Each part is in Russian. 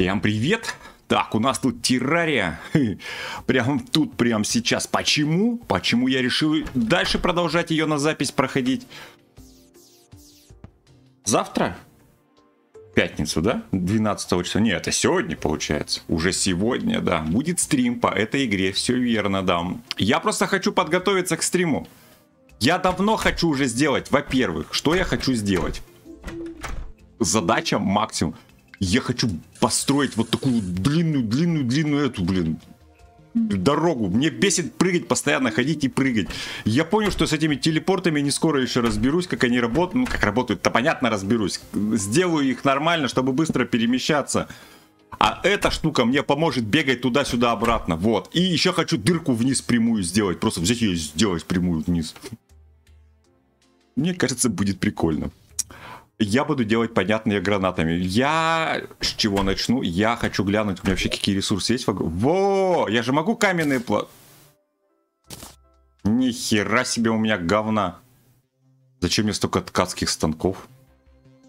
Всем привет! Так, у нас тут террария. Прям тут, прям сейчас. Почему? Почему я решил дальше продолжать ее на запись проходить? Завтра? Пятницу, да? 12 числа. Нет, это сегодня получается. Уже сегодня, да. Будет стрим по этой игре. Все верно, да. Я просто хочу подготовиться к стриму. Я давно хочу уже сделать. Во-первых, что я хочу сделать? Задача максимум. Я хочу построить вот такую длинную эту, дорогу. Мне бесит прыгать, постоянно ходить и прыгать. Я понял, что с этими телепортами не скоро еще разберусь, как они работают. Ну, как работают-то, понятно, разберусь. Сделаю их нормально, чтобы быстро перемещаться. А эта штука мне поможет бегать туда-сюда обратно. Вот. И еще хочу дырку вниз прямую сделать. Просто взять ее и сделать прямую вниз. Мне кажется, будет прикольно. Я буду делать, понятно, я гранатами. Я с чего начну? Я хочу глянуть, у меня вообще какие ресурсы есть. Во! Я же могу каменные плат. Нихера себе у меня говна. Зачем мне столько ткацких станков?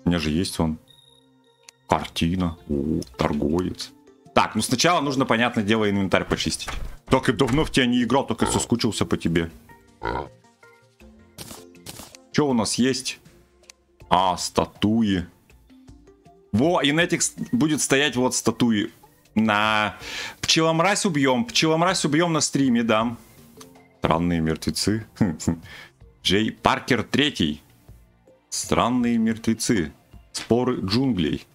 У меня же есть он. Картина. О, торговец. Так, ну сначала нужно, понятное дело, инвентарь почистить. Так и давно в тебя не играл, только соскучился по тебе. Что у нас есть? А, статуи. Во, и на этих будет стоять вот статуи. На пчеломразь убьем. Пчеломразь убьем на стриме, да. Странные мертвецы. Джей Паркер 3. Странные мертвецы. Споры джунглей.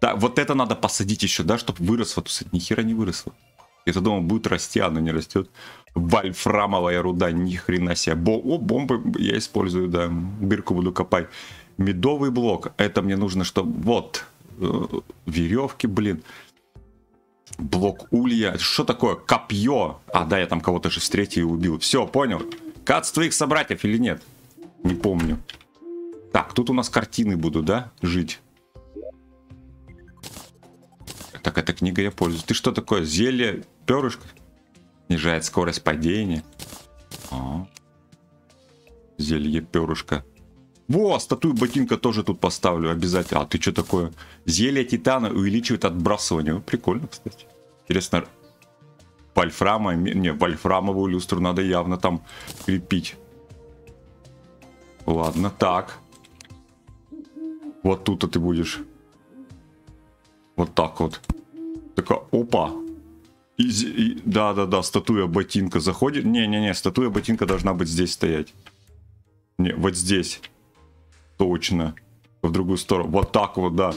Да, вот это надо посадить еще, да, чтобы выросло. Нихера не выросло. Я-то думал, будет расти, а оно не растет. Вольфрамовая руда, ни хрена себе. О, бомбы я использую, да. Бирку буду копать. Медовый блок. Это мне нужно, чтобы... Вот. Веревки, блин. Блок улья. Что такое? Копье. А, да, я там кого-то же встретил и убил. Все, понял. Кац твоих собратьев или нет? Не помню. Так, тут у нас картины будут, да? Жить. Так, эта книга я пользуюсь. Ты что такое? Зелье, перышко? Снижает скорость падения. А. Зелье, перышко. Во, статую ботинка тоже тут поставлю обязательно. А ты что такое? Зелье титана увеличивает отбрасывание. Прикольно, кстати. Интересно. Вольфрама. Не, вольфрамовую люстру надо явно там крепить. Ладно, так. Вот тут-то ты будешь. Вот так вот. Такая, опа. Да-да-да, статуя ботинка заходит. Не-не-не, статуя ботинка должна быть здесь стоять. Не, вот здесь. Точно. В другую сторону. Вот так вот, да.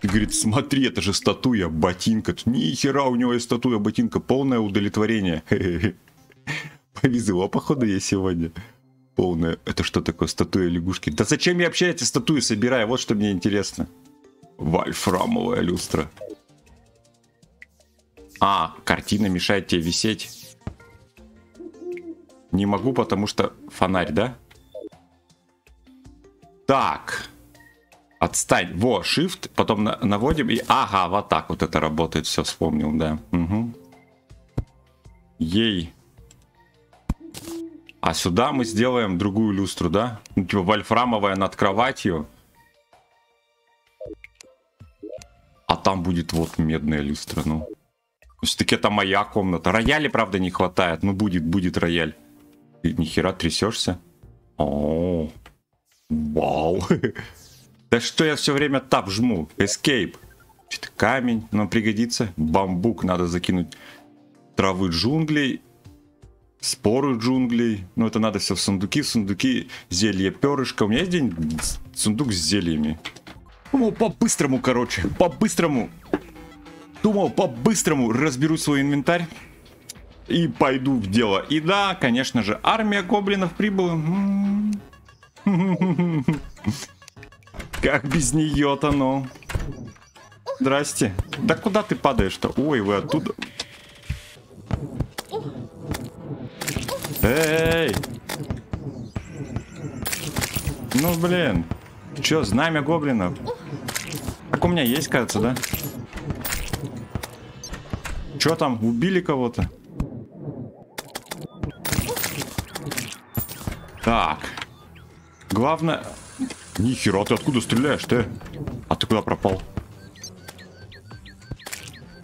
И говорит, смотри, это же статуя ботинка. Нихера, у него есть статуя ботинка. Полное удовлетворение. Повезло, походу, я сегодня. Полное. Это что такое? Статуя лягушки. Да зачем я вообще эти статуи собираю? Вот что мне интересно. Вольфрамовая люстра. А, картина мешает тебе висеть. Не могу, потому что фонарь, да? Так. Отстань. Во, shift, потом наводим и... Ага, вот так вот это работает. Все, вспомнил, да. Угу. Ей. А сюда мы сделаем другую люстру, да? Ну, типа вольфрамовая над кроватью. А там будет вот медная люстра, ну. Все-таки это моя комната. Рояля, правда, не хватает. Ну, будет рояль. Ты нихера трясешься. О-о-о. Вау. Да что я все время тап жму? Escape. Что-то камень нам пригодится. Бамбук надо закинуть. Травы джунглей. Споры джунглей. Ну, это надо все в сундуки. Сундуки, зелье, перышко. У меня есть где-нибудь сундук с зельями? Думал по-быстрому, короче. По-быстрому. Думал, по-быстрому разберу свой инвентарь. И пойду в дело. И да, конечно же, армия гоблинов прибыла. Как без нее-то, ну. Здрасте. Да куда ты падаешь-то? Ой, вы оттуда. Эй! Ну, блин. Че, знамя гоблинов? Так у меня есть, кажется, да? Че там? Убили кого-то? Так. Главное... Нихера, ты откуда стреляешь, ты? А ты куда пропал?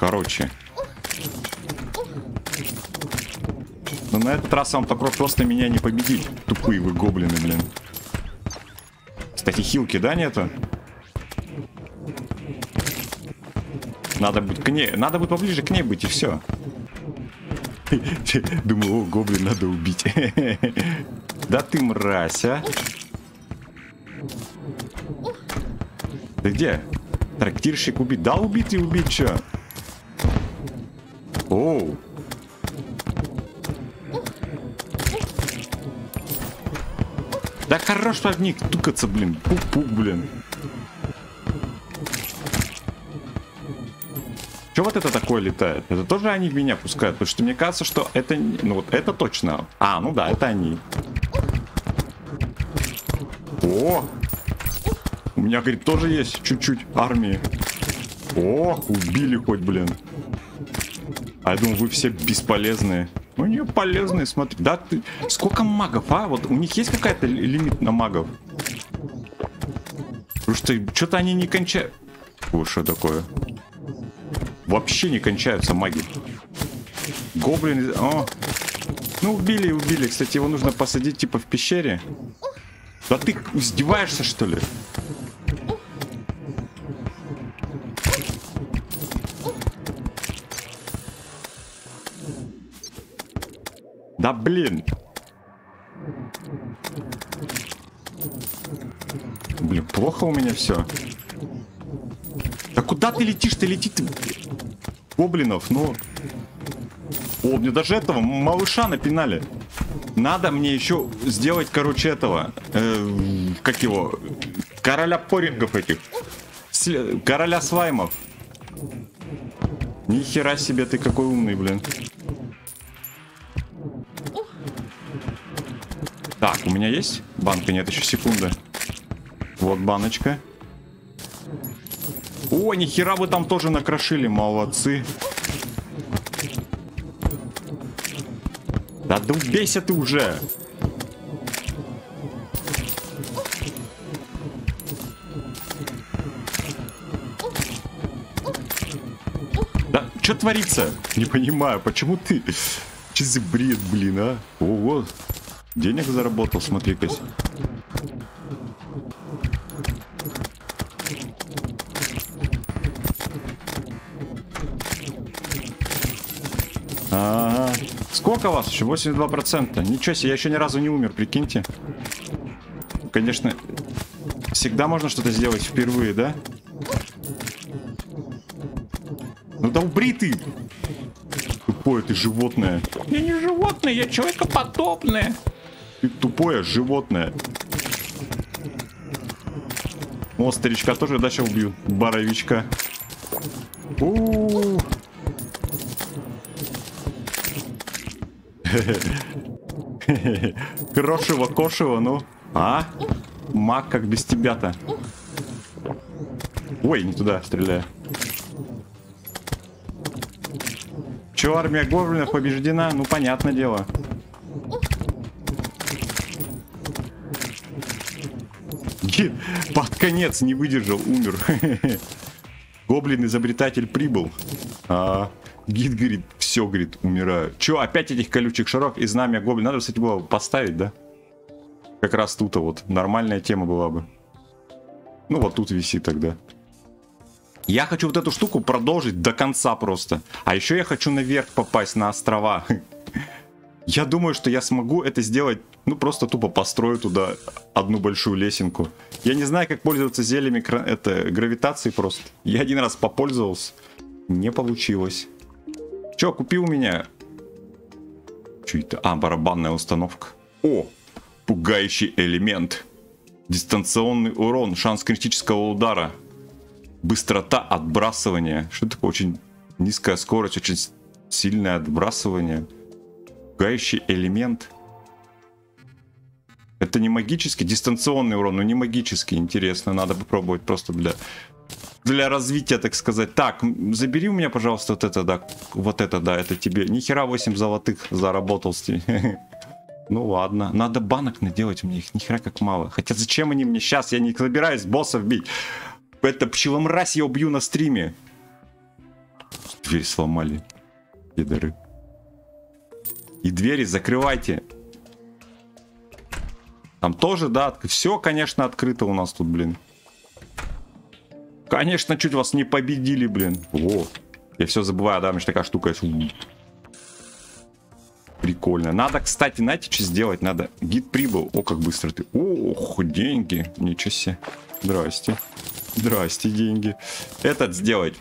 Короче. Но на этот раз вам такой просто меня не победить. Тупые вы гоблины, блин. Кстати, хилки, да, нету? Надо быть к ней. Надо будет поближе к ней быть, и все. Думаю, о, гоблин надо убить. Да ты мразь, а. Ты где? Трактирщик убит. Да, убить и убить, чё? Оу. Да хорош, что от них тукаться, блин. Пук-пук, блин. Что вот это такое летает? Это тоже они в меня пускают? Потому что мне кажется, что это... Ну вот это точно. А, ну да, это они. О! У меня, говорит, тоже есть чуть-чуть армии. О, убили хоть, блин. А я думал, вы все бесполезные. Ну не полезные, смотри. Да ты... Сколько магов, а? Вот у них есть какая-то лимит на магов? Потому что что-то они не кончают. Ой, что такое? Вообще не кончаются маги. Гоблин... О. Ну, убили, убили. Кстати, его нужно посадить, типа, в пещере. Да ты издеваешься, что ли? Да, блин. Блин, плохо у меня все. Да куда ты летишь? Ты летишь... Гоблинов, ну... О, мне даже этого малыша напинали. Надо мне еще сделать, короче, этого... как его? Короля порингов этих. Короля слаймов. Нихера себе, ты какой умный, блин. Так, у меня есть? Банка нет, еще секунда. Вот баночка. О, нихера вы там тоже накрошили, молодцы. Да, да убейся ты уже. Да, что творится? Не понимаю, почему ты... Че за бред, блин, а? Ого, денег заработал, смотри-ка. А-а-а. Сколько у вас еще? 82%. Ничего себе, я еще ни разу не умер, прикиньте. Конечно, всегда можно что-то сделать впервые, да? Ну да убри ты! Тупое ты животное. Я не животное, я человекоподобное. Ты тупое животное. О, старичка тоже, да, сейчас убью. Боровичка. У-у-у. Крошево, кошево, ну. А? Маг, как без тебя-то. Ой, не туда стреляю. Че, армия гоблинов побеждена? Ну, понятное дело. Под конец не выдержал, умер. Гоблин-изобретатель прибыл. А, гид говорит, все, говорит, умираю. Че, опять этих колючих шаров и знамя гоблин? Надо, кстати, было поставить, да? Как раз тут вот. Нормальная тема была бы. Ну, вот тут виси тогда. Я хочу вот эту штуку продолжить до конца просто. А еще я хочу наверх попасть на острова. Я думаю, что я смогу это сделать. Ну, просто тупо построю туда одну большую лесенку. Я не знаю, как пользоваться зельями гравитации просто. Я один раз попользовался. Не получилось. Че, купи у меня. Че это? А, барабанная установка. О, пугающий элемент. Дистанционный урон, шанс критического удара. Быстрота отбрасывания. Что такое? Очень низкая скорость, очень сильное отбрасывание. Пугающий элемент. Это не магический, дистанционный урон, но не магический. Интересно, надо попробовать просто для развития, так сказать. Так, забери у меня, пожалуйста, вот это, да. Вот это, да, это тебе. Нихера 8 золотых заработал с ней. Ну ладно, надо банок наделать, мне их нихера как мало. Хотя зачем они мне сейчас? Я не собираюсь боссов бить. Это пчеломразь, я убью на стриме. Дверь сломали. И дыры. И двери закрывайте. Там тоже, да, все, конечно, открыто у нас тут, блин. Конечно, чуть вас не победили, блин. Во. Я все забываю, да, у меня такая штука. Прикольно. Надо, кстати, знаете, что сделать? Надо. Гид прибыл. О, как быстро ты. Ох, деньги. Ничего себе. Здрасте. Здрасте, деньги. Этот сделать.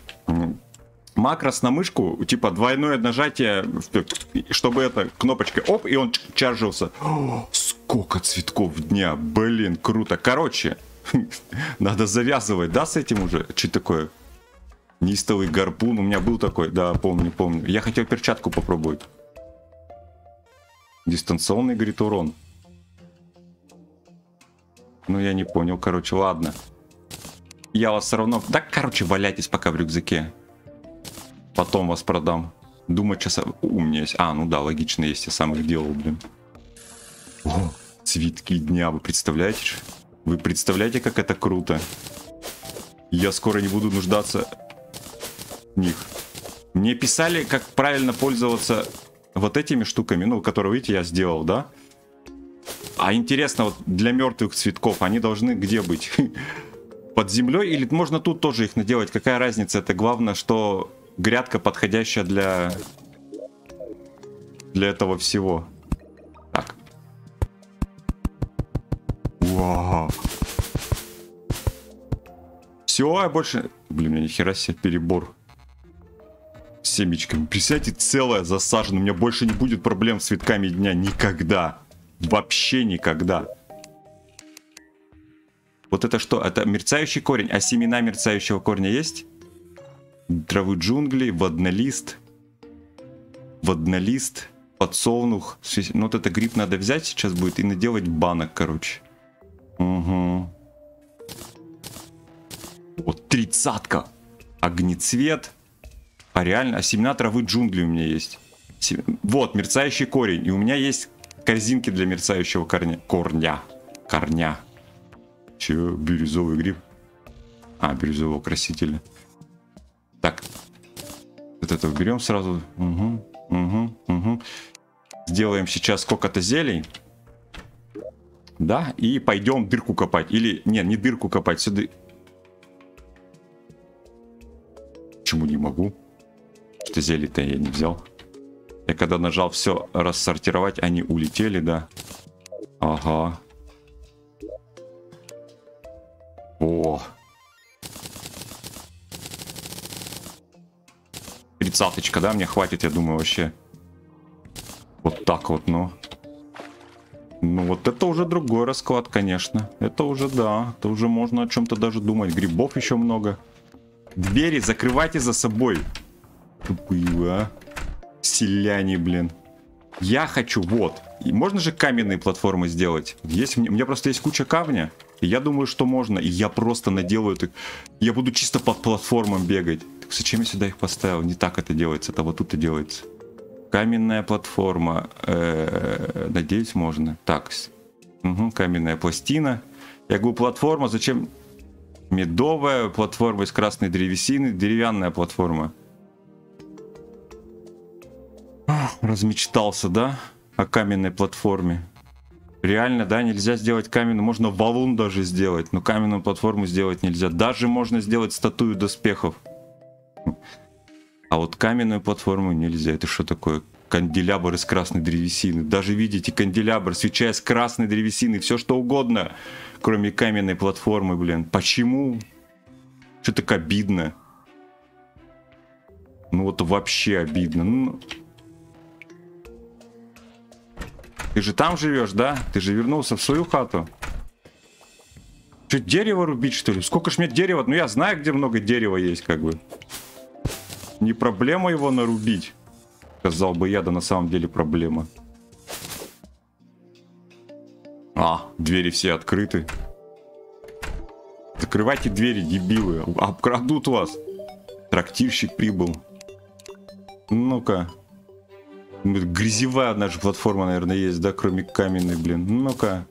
Макрос на мышку, типа двойное нажатие, чтобы эта кнопочка, оп, и он чаржился. О, сколько цветков дня, блин, круто. Короче, надо завязывать, да, с этим уже? Что такое? Неистовый гарпун, у меня был такой, да, помню, помню. Я хотел перчатку попробовать. Дистанционный, говорит, урон. Ну, я не понял, короче, ладно. Я вас все равно... Да, короче, валяйтесь пока в рюкзаке. Потом вас продам. Думать, сейчас... У меня есть... А, ну да, логично, есть. Я сам их делал, блин. О, цветки дня. Вы представляете? Вы представляете, как это круто? Я скоро не буду нуждаться в них. Мне писали, как правильно пользоваться вот этими штуками. Ну, которые, видите, я сделал, да? А интересно, вот для мертвых цветков они должны где быть? Под землей? Или можно тут тоже их наделать? Какая разница? Это главное, что... Грядка подходящая для этого всего. Так. Вау. Все, я больше... Блин, у меня нихера себе перебор. С семечками. Представьте, целое засажено. У меня больше не будет проблем с цветками дня. Никогда. Вообще никогда. Вот это что? Это мерцающий корень. А семена мерцающего корня есть? Травы джунглей, воднолист. Воднолист, подсолнух. Ну вот это гриб надо взять сейчас будет и наделать банок, короче. Угу. Вот 30-ка. Огнецвет. А реально, а семена травы джунглей у меня есть. Вот, мерцающий корень. И у меня есть корзинки для мерцающего корня. Корня. Че, бирюзовый гриб? А, бирюзового красителя. Так, вот это уберем сразу. Угу, угу, угу. Сделаем сейчас сколько-то зелень. Да, и пойдем дырку копать. Или, нет, не дырку копать, сюда. Почему не могу? Что зелень-то я не взял. Я когда нажал все рассортировать, они улетели, да. Ага. О. 30-очка, да, мне хватит, я думаю, вообще. Вот так вот, ну. Ну, вот это уже другой расклад, конечно. Это уже, да, это уже можно о чем-то даже думать. Грибов еще много. Двери закрывайте за собой. Тупые, а? Селяне, блин. Я хочу, вот. И можно же каменные платформы сделать? Есть, у меня просто есть куча камня. И я думаю, что можно. И я просто наделаю... Я буду чисто под платформам бегать. Зачем я сюда их поставил? Не так это делается, это вот тут и делается. Каменная платформа. Надеюсь, можно. Так. Угу, каменная пластина. Я говорю, платформа. Зачем? Медовая платформа из красной древесины. Деревянная платформа. Размечтался, да? О каменной платформе. Реально, да, нельзя сделать каменную. Можно валун даже сделать, но каменную платформу сделать нельзя. Даже можно сделать статую доспехов. А вот каменную платформу нельзя. Это что такое? Канделябр из красной древесины. Даже видите, канделябр, свеча из красной древесины. Все что угодно, кроме каменной платформы, блин. Почему? Что так обидно? Ну вот вообще обидно. Ну... Ты же там живешь, да? Ты же вернулся в свою хату. Что, дерево рубить, что ли? Сколько ж мне дерева? Ну я знаю, где много дерева есть, как бы. Не проблема его нарубить. Сказал бы я, да на самом деле проблема. А, двери все открыты. Закрывайте двери, дебилы. Обкрадут вас. Трактирщик прибыл. Ну-ка. Грязевая наша платформа, наверное, есть, да? Кроме каменной, блин. Ну-ка.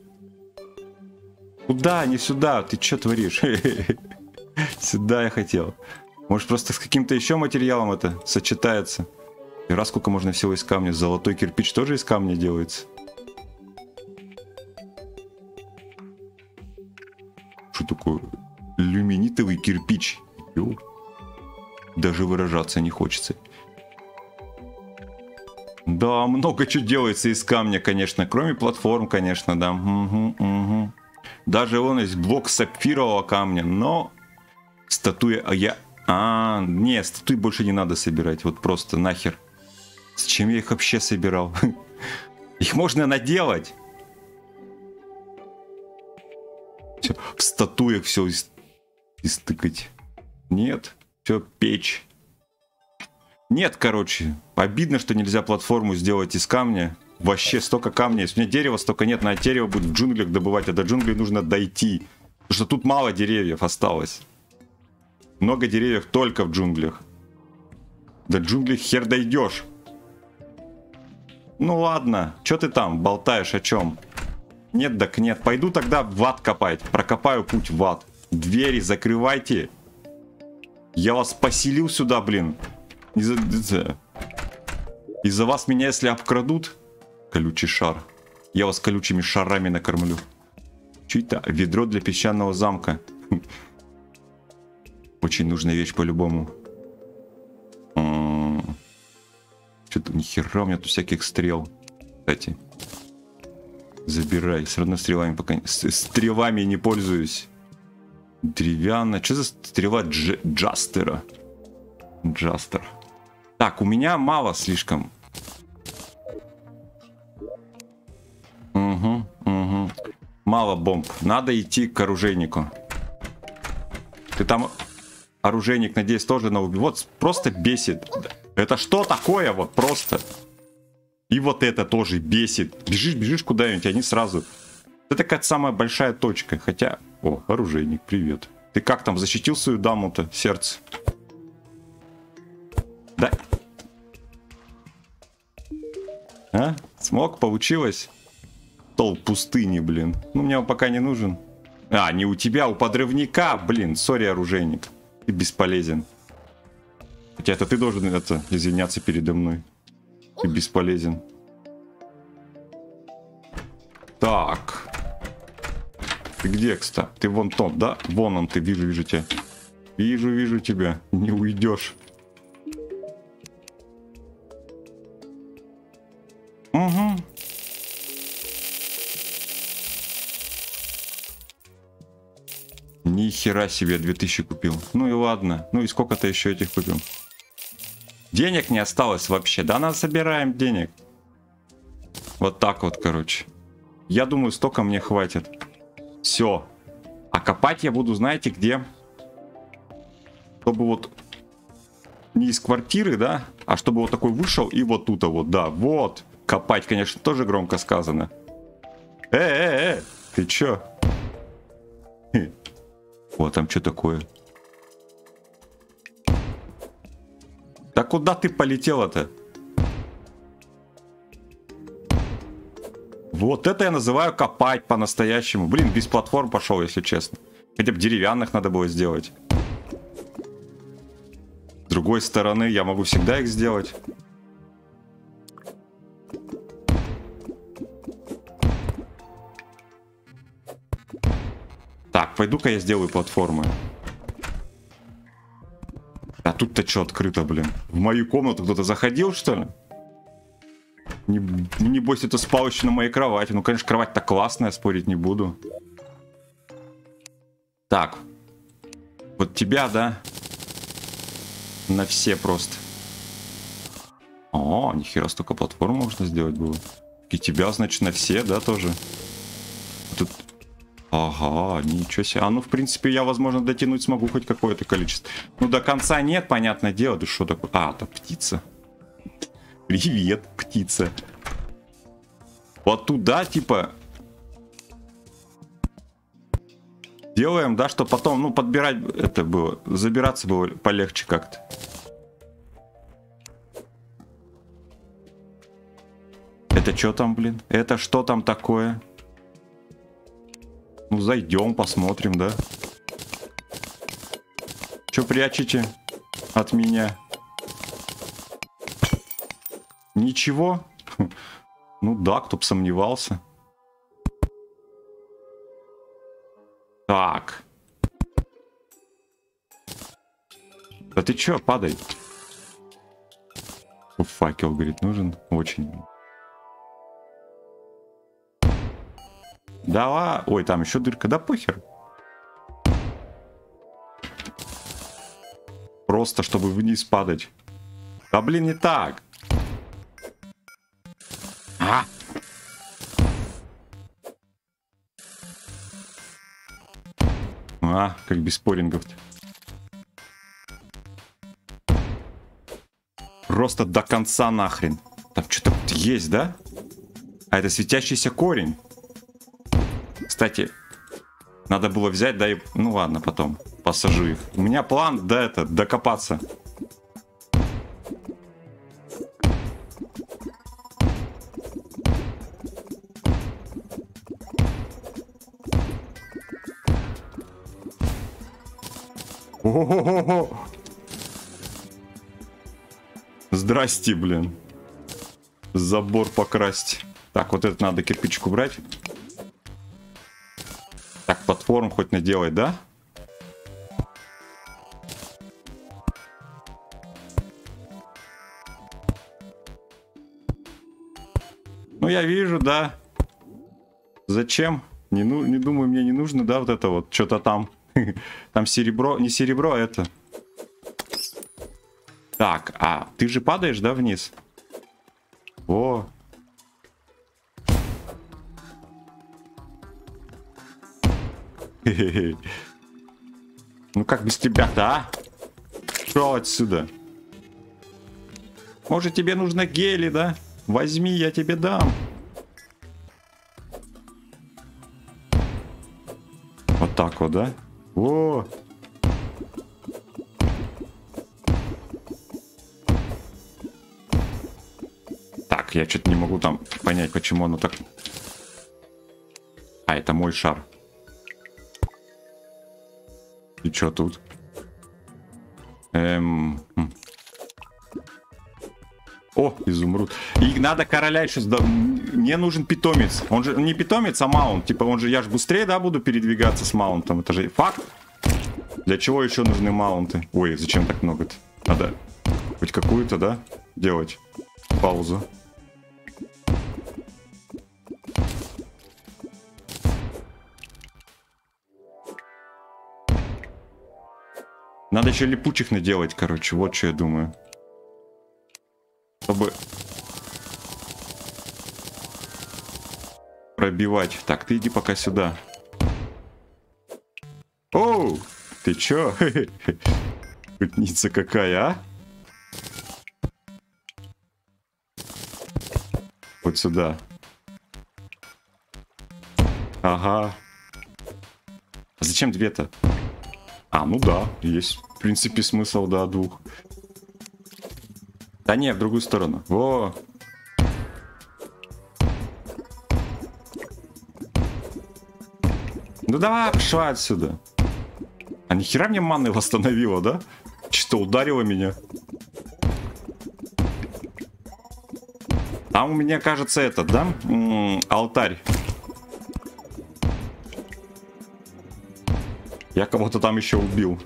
Куда? Не сюда. Ты что творишь? Сюда я хотел. Может, просто с каким-то еще материалом это сочетается. И раз сколько можно всего из камня. Золотой кирпич тоже из камня делается. Что такое? Люминитовый кирпич. Ё. Даже выражаться не хочется. Да, много чего делается из камня, конечно. Кроме платформ, конечно, да. Угу, угу. Даже вон есть блок сапфирового камня. Но статуя... не, статуи больше не надо собирать. Вот просто нахер. Зачем я их вообще собирал? Их можно наделать. В статуях все истыкать. Нет. Все, печь. Нет, короче. Обидно, что нельзя платформу сделать из камня. Вообще столько камня. Если у меня дерева столько нет, на дерево будет в джунглях добывать. А до джунглей нужно дойти. Потому что тут мало деревьев осталось. Много деревьев только в джунглях. До джунглей хер дойдешь. Ну ладно. Че ты там болтаешь о чем? Нет, так нет. Пойду тогда в ад копать. Прокопаю путь в ад. Двери закрывайте. Я вас поселил сюда, блин. Из-за вас меня, если обкрадут... Колючий шар. Я вас колючими шарами накормлю. Чуть-то ведро для песчаного замка. Очень нужная вещь по-любому. Что-то нихера у меня тут всяких стрел. Кстати. Забирай. Все равно стрелами пока... Стрелами не пользуюсь. Деревянная. Что за стрела Джастера? Джастер. Так, у меня мало слишком. Угу, угу. Мало бомб. Надо идти к оружейнику. Ты там, оружейник, надеюсь, тоже на убил. Вот, просто бесит. Это что такое? Вот просто. И вот это тоже бесит. Бежишь, бежишь куда-нибудь, они сразу... Это какая-то самая большая точка. Хотя... О, оружейник, привет. Ты как там, защитил свою даму-то, сердце? Да. А? Смог? Получилось? Стол пустыни, блин. Ну, мне он пока не нужен. А, не у тебя, у подрывника, блин. Сори, оружейник. Ты бесполезен. Хотя это ты должен это извиняться передо мной. Ты бесполезен. Так. Ты где, кстати? Ты вон тот, да? Вон он, ты, вижу тебя. Вижу тебя. Не уйдешь. Угу. Ни хера себе, 2000 купил. Ну и ладно. Ну и сколько-то еще этих купил. Денег не осталось вообще. Да, нас собираем денег. Вот так вот, короче. Я думаю, столько мне хватит. Все. А копать я буду, знаете, где? Чтобы вот... Не из квартиры, да? А чтобы вот такой вышел и вот тут вот, да. Вот. Копать, конечно, тоже громко сказано. Ты чё? О, там что такое? Да куда ты полетела-то? Вот это я называю копать по-настоящему. Блин, без платформ пошел, если честно. Хотя бы деревянных надо было сделать. С другой стороны, я могу всегда их сделать. Так, пойду-ка я сделаю платформы. А тут-то что открыто, блин? В мою комнату кто-то заходил, что ли? Небось, это спал еще на моей кровати. Ну, конечно, кровать-то классная, спорить не буду. Так. Вот тебя, да? На все просто. О, нихера столько платформ можно сделать было. И тебя, значит, на все, да, тоже? Тут... Ага, ничего себе. А ну, в принципе, я, возможно, дотянуть смогу хоть какое-то количество. Ну, до конца нет, понятное дело. Да что такое? А, это птица. Привет, птица. Вот туда, типа... Делаем, да, что потом, ну, подбирать это было. Забираться было полегче как-то. Это что там, блин? Это что там такое? Ну, зайдем, посмотрим, да? Че прячете? от меня? Ничего? Ну да, кто бы сомневался. Так. Да ты чё, падай. Факел, говорит, нужен очень. Давай. Ой, там еще дырка. Да похер. Просто, чтобы вниз падать. Да блин, не так. А! А, как без спорингов-то. Просто до конца нахрен. Там что-то есть, да? А это светящийся корень. Кстати, надо было взять, да и... Ну ладно, потом посажу их. У меня план, да это, докопаться. О-хо-хо-хо! Здрасте, блин. Забор покрасить. Так, вот это надо кирпичик убрать. Так, платформу хоть наделай, да? Ну, я вижу, да. Зачем? Не думаю, мне не нужно, да, вот это вот. Что-то там. Там серебро. Не серебро, а это... Так, а ты же падаешь, да, вниз? О! Хе-хе-хе. Ну как без тебя-то, а? Шел отсюда. Может, тебе нужно гели, да? Возьми, я тебе дам. Вот так вот, да? О! Я что-то не могу там понять, почему оно так... А, это мой шар. И что тут? О, изумруд. И надо короля еще... Мне нужен питомец. Он же не питомец, а маунт. Типа он же... Я же быстрее, да, буду передвигаться с маунтом. Это же факт. Для чего еще нужны маунты? Ой, зачем так много-то? Надо хоть какую-то, да, делать. Паузу. Надо еще липучих наделать, короче, вот что я думаю. Чтобы пробивать. Так, ты иди пока сюда. Оу! Ты че? Кутница какая, а? Вот сюда. Ага. А зачем две-то? А, ну да, есть, в принципе, смысл, да, двух. Да не, в другую сторону. Во! Ну давай, пошла отсюда. А нихера мне маны восстановила, да? Что, ударила меня? Там у меня, кажется, этот, да? Алтарь. Я кого-то там еще убил.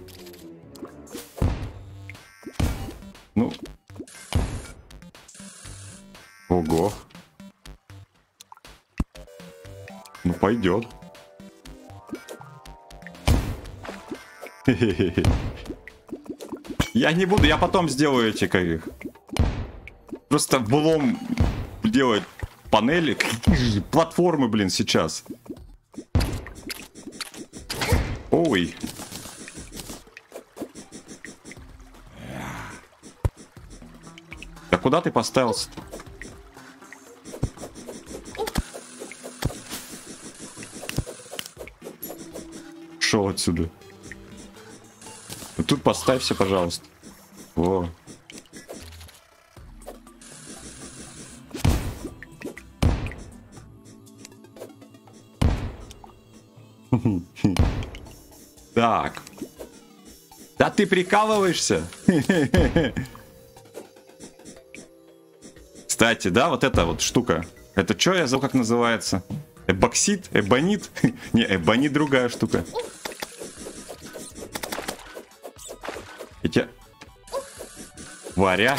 Ну. Ого. Ну, пойдет. Хе-хе-хе. Я не буду, я потом сделаю эти как их. Просто блом делать панели. Платформы, блин, сейчас. Ой. Да куда ты поставился-то? Шел отсюда. Вот тут поставься, пожалуйста. Во. Так. Да ты прикалываешься? Кстати, да, вот эта вот штука. Это что, я забыл, как называется? Эбоксид? Эбонит? Не, эбонит другая штука. Эти... Варя.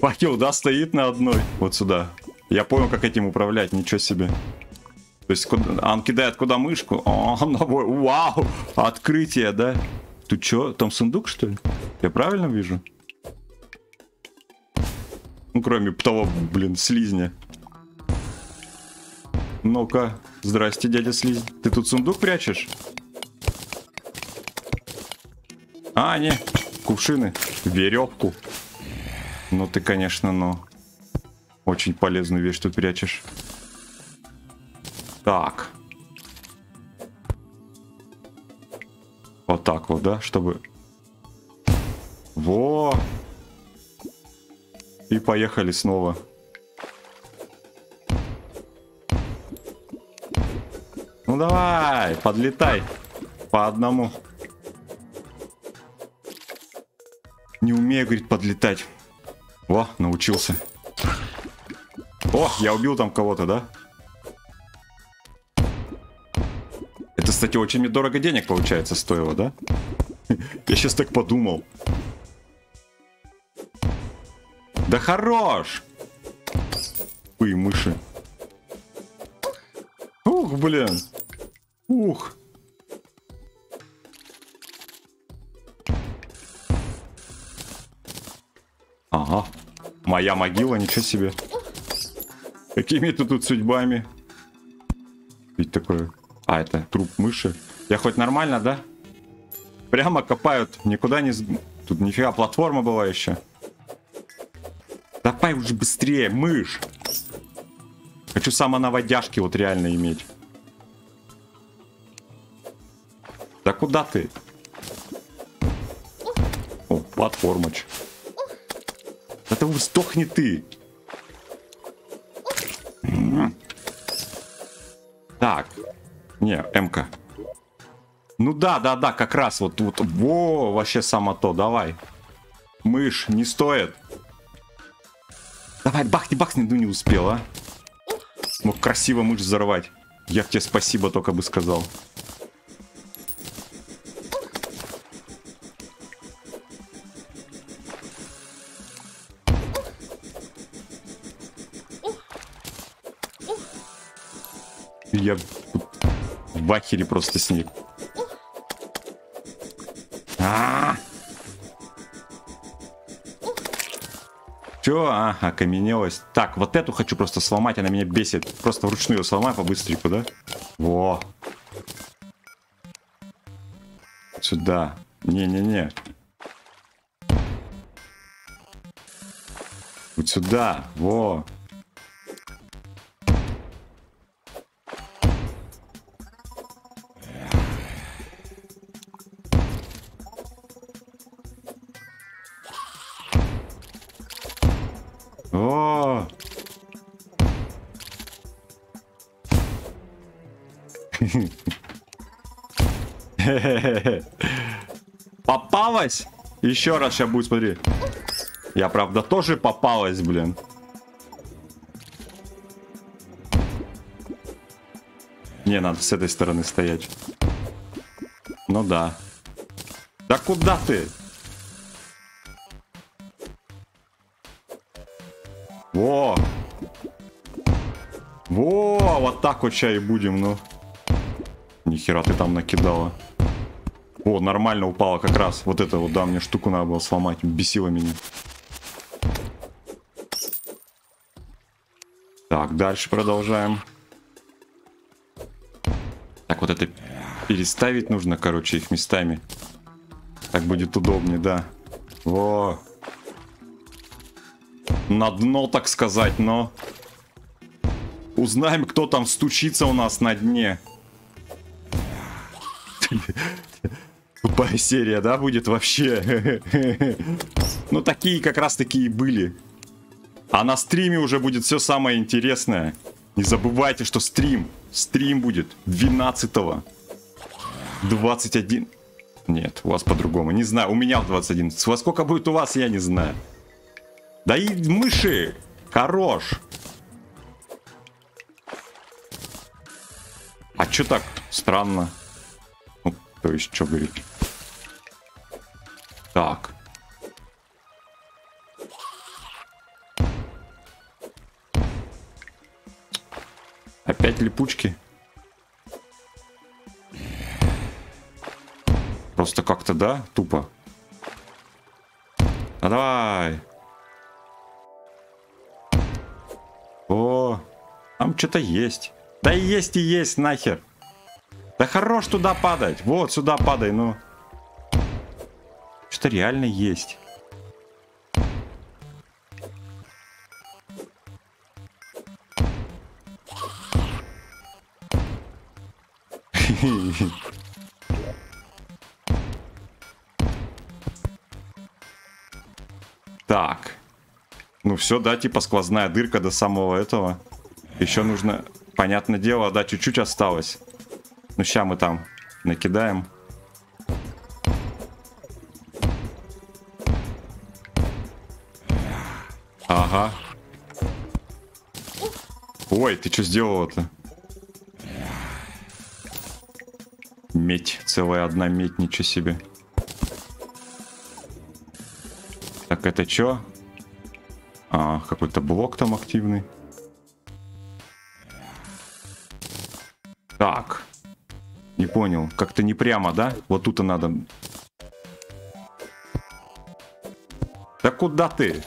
Факел, да, стоит на одной. Вот сюда. Я понял, как этим управлять. Ничего себе. То есть, куда... он кидает куда мышку? О, вау! Открытие, да? Тут что? Там сундук, что ли? Я правильно вижу? Ну, кроме того, блин, слизня. Ну-ка. Здрасте, дядя слизь. Ты тут сундук прячешь? А, не. Кувшины. Веревку. Ну ты, конечно, но очень полезную вещь тут прячешь. Так. Вот так вот, да, чтобы... Во! И поехали снова. Ну давай, подлетай. По одному. Не умею, говорит, подлетать. Во, научился. О, я убил там кого-то, да? Это, кстати, очень недорого денег, получается, стоило, да? Я сейчас так подумал. Да хорош! Ой, мыши. Ух, блин. Ух. Ага. Моя могила, ничего себе. Какими-то тут судьбами. Ведь такое... А, это труп мыши. Я хоть нормально, да? Прямо копают. Никуда не... Тут нифига платформа была еще. Давай уже быстрее, мышь. Хочу самонаводяшки вот реально иметь. Да куда ты? О, платформач. Да ты сдохни ты. Так. Не, М-ка. Ну да, да, да, как раз вот тут. Вот. Во, вообще само то, давай. Мышь, не стоит. Давай, бахни, бахни, ну не успел, а. Мог красиво мышь взорвать. Я тебе спасибо только бы сказал. Я в ахере просто с ней. Чё? А, окаменелась. Так, вот эту хочу просто сломать, она меня бесит. Просто вручную сломаю по-быстреньку, да? Во. Сюда. Не-не-не. Вот сюда. Во. Попалась? Еще раз сейчас будет, смотри. Я, правда, тоже попалась, блин. Не, надо с этой стороны стоять. Ну да. Да куда ты? Во! Во! Вот так вот сейчас и будем, ну. Нихера ты там накидала. О, нормально упала как раз. Вот это вот, да, мне штуку надо было сломать. Бесило меня. Так, дальше продолжаем. Так, вот это переставить нужно, короче, их местами. Так будет удобнее, да. Во. На дно, так сказать, но... Узнаем, кто там стучится у нас на дне. Тупая серия, да, будет вообще? Ну, такие как раз такие были. А на стриме уже будет все самое интересное. Не забывайте, что стрим будет 12-го. 21. Нет, у вас по-другому. Не знаю, у меня в 21. Во сколько будет у вас, я не знаю. Да и мыши! Хорош! А чё так странно? Ну, то есть, что говорит? Так. Опять липучки? Просто как-то, да? Тупо. А давай. О, там что-то есть. Да и есть нахер. Да хорош туда падать. Вот сюда падай, ну. Что-то реально есть. Так. Ну все, да, типа сквозная дырка до самого этого. Еще нужно, понятное дело, да, чуть-чуть осталось. Ну сейчас мы там накидаем. Ага. Ой, ты что сделала-то? Медь, целая одна медь, ничего себе. Так, это чё? А, какой-то блок там активный. Так. Не понял. Как-то не прямо, да? Вот тут-то надо. Да куда ты?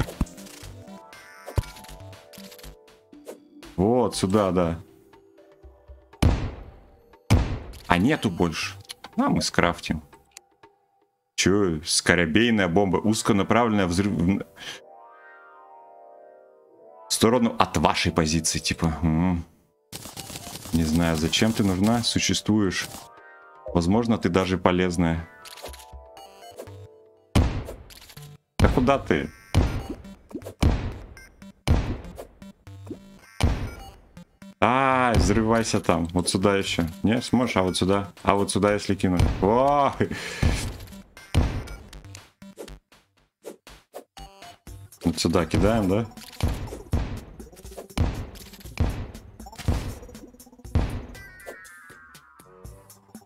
Вот сюда, да. А нету больше. А мы скрафтим. Че? Скоробейная бомба. Узконаправленная взрыв... В сторону от вашей позиции, типа. Не знаю, зачем ты нужна. Существуешь. Возможно, ты даже полезная. Да куда ты? А, взрывайся там. Вот сюда еще. Не, сможешь? А вот сюда. А вот сюда, если кинуть. О! Вот сюда кидаем, да?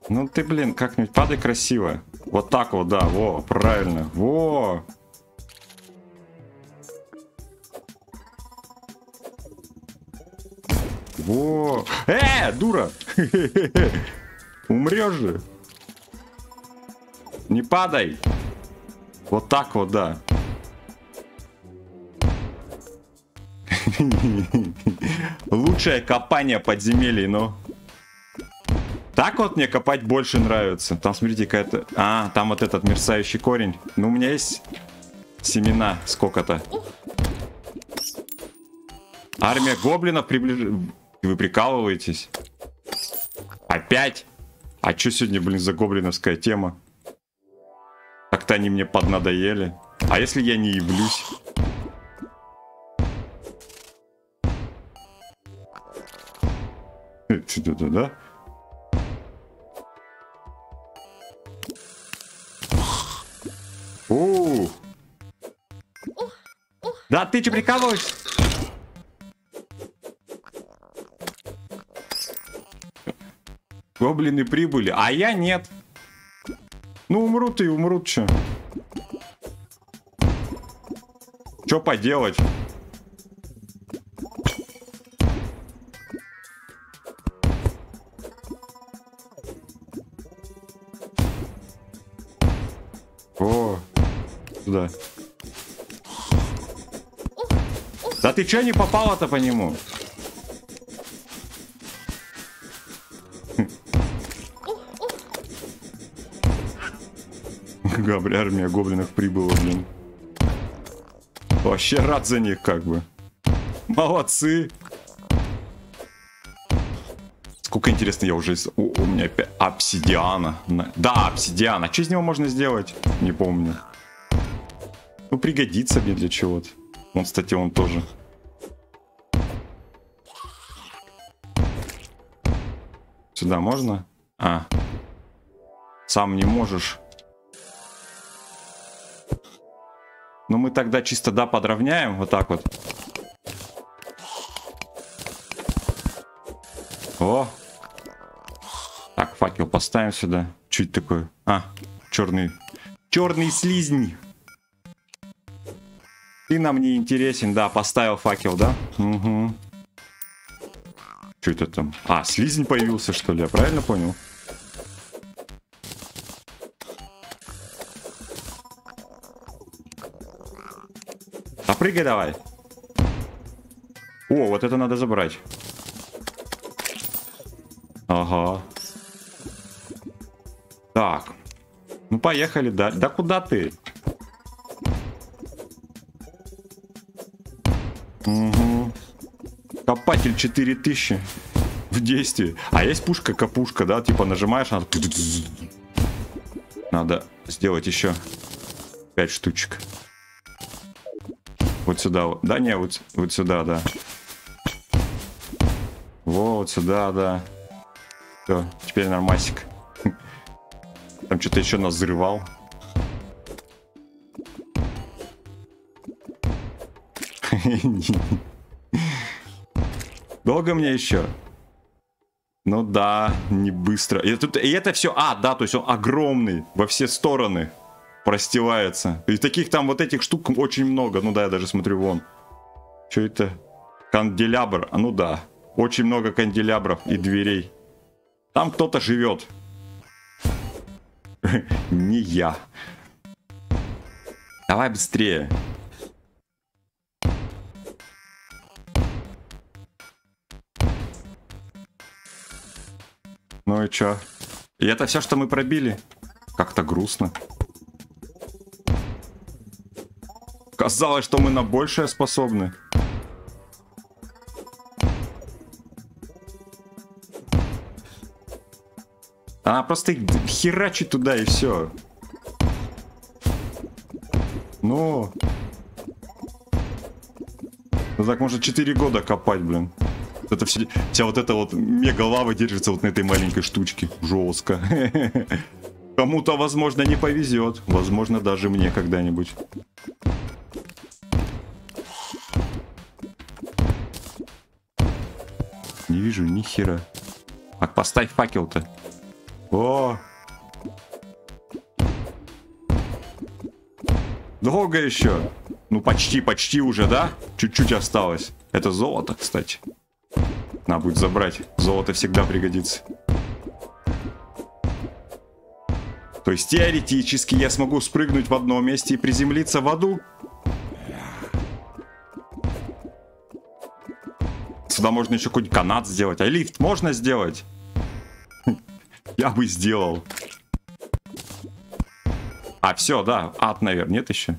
Ну ты, блин, как-нибудь падай красиво. Вот так вот, да. Во, правильно. Во! Во! Дура! Умрешь же! Не падай! Вот так вот, да. Лучшее копание подземелий, но... Так вот мне копать больше нравится. Там, смотрите, какая-то... А, там вот этот мерцающий корень. Ну, у меня есть семена сколько-то. Армия гоблинов приближена... Вы прикалываетесь? Опять? А чё сегодня, блин, за гоблиновская тема? Как-то они мне поднадоели. А если я не явлюсь? Да? О! Да ты чё прикалываешься? Гоблины прибыли, а я нет. Ну умрут и умрут, чё. Чё поделать? О, сюда. Да ты чё не попала-то по нему? Армия гоблинов прибыла, блин. Вообще рад за них, как бы. Молодцы. Сколько, интересно, я уже... О, у меня опять... Обсидиана. Да, обсидиана. Что из него можно сделать? Не помню. Ну, пригодится мне для чего-то. Он, кстати, он тоже. сюда можно? А. Сам не можешь. Ну, мы тогда чисто, да, подровняем. Вот так вот. О! Так, факел поставим сюда. Чуть такой. А, черный. Черный слизнь. Ты нам не интересен. Да, поставил факел, да? Угу. Что это там? А, слизень появился, что ли? Я правильно понял? А прыгай давай. О, вот это надо забрать. Ага. Так. Ну, поехали, да. Да куда ты? Угу. Копатель 4000 в действии. А есть пушка-капушка, да? Типа нажимаешь, надо... Надо сделать еще 5 штучек. Вот сюда, да, не, вот сюда, да. Вот сюда, да. Все, теперь нормасик. Там что-то еще нас взрывал. Долго мне еще? Ну да, не быстро. И это все, а, да, то есть он огромный, во все стороны простевается. И таких там вот этих штук очень много. Ну да, я даже смотрю вон. Что это? Канделябр. Ну да, очень много канделябров и дверей. Там кто-то живет. Не я. Давай быстрее. Ну и чё? И это все, что мы пробили? Как-то грустно. Казалось, что мы на большее способны. Она просто херачит туда и все. Ну. Ну так можно 4 года копать, блин. Это все... Вся вот эта вот мега-лава держится вот на этой маленькой штучке. Жестко. Кому-то, возможно, не повезет. Возможно, даже мне когда-нибудь. Не вижу ни хера. Так, поставь факел-то. О! Долго еще? Ну, почти уже, да? Чуть-чуть осталось. Это золото, кстати. Надо будет забрать. Золото всегда пригодится. То есть, теоретически, я смогу спрыгнуть в одном месте и приземлиться в аду? Сюда можно еще какой-нибудь канат сделать. А лифт можно сделать? Я бы сделал. А, все, да. Ад, наверное, нет еще?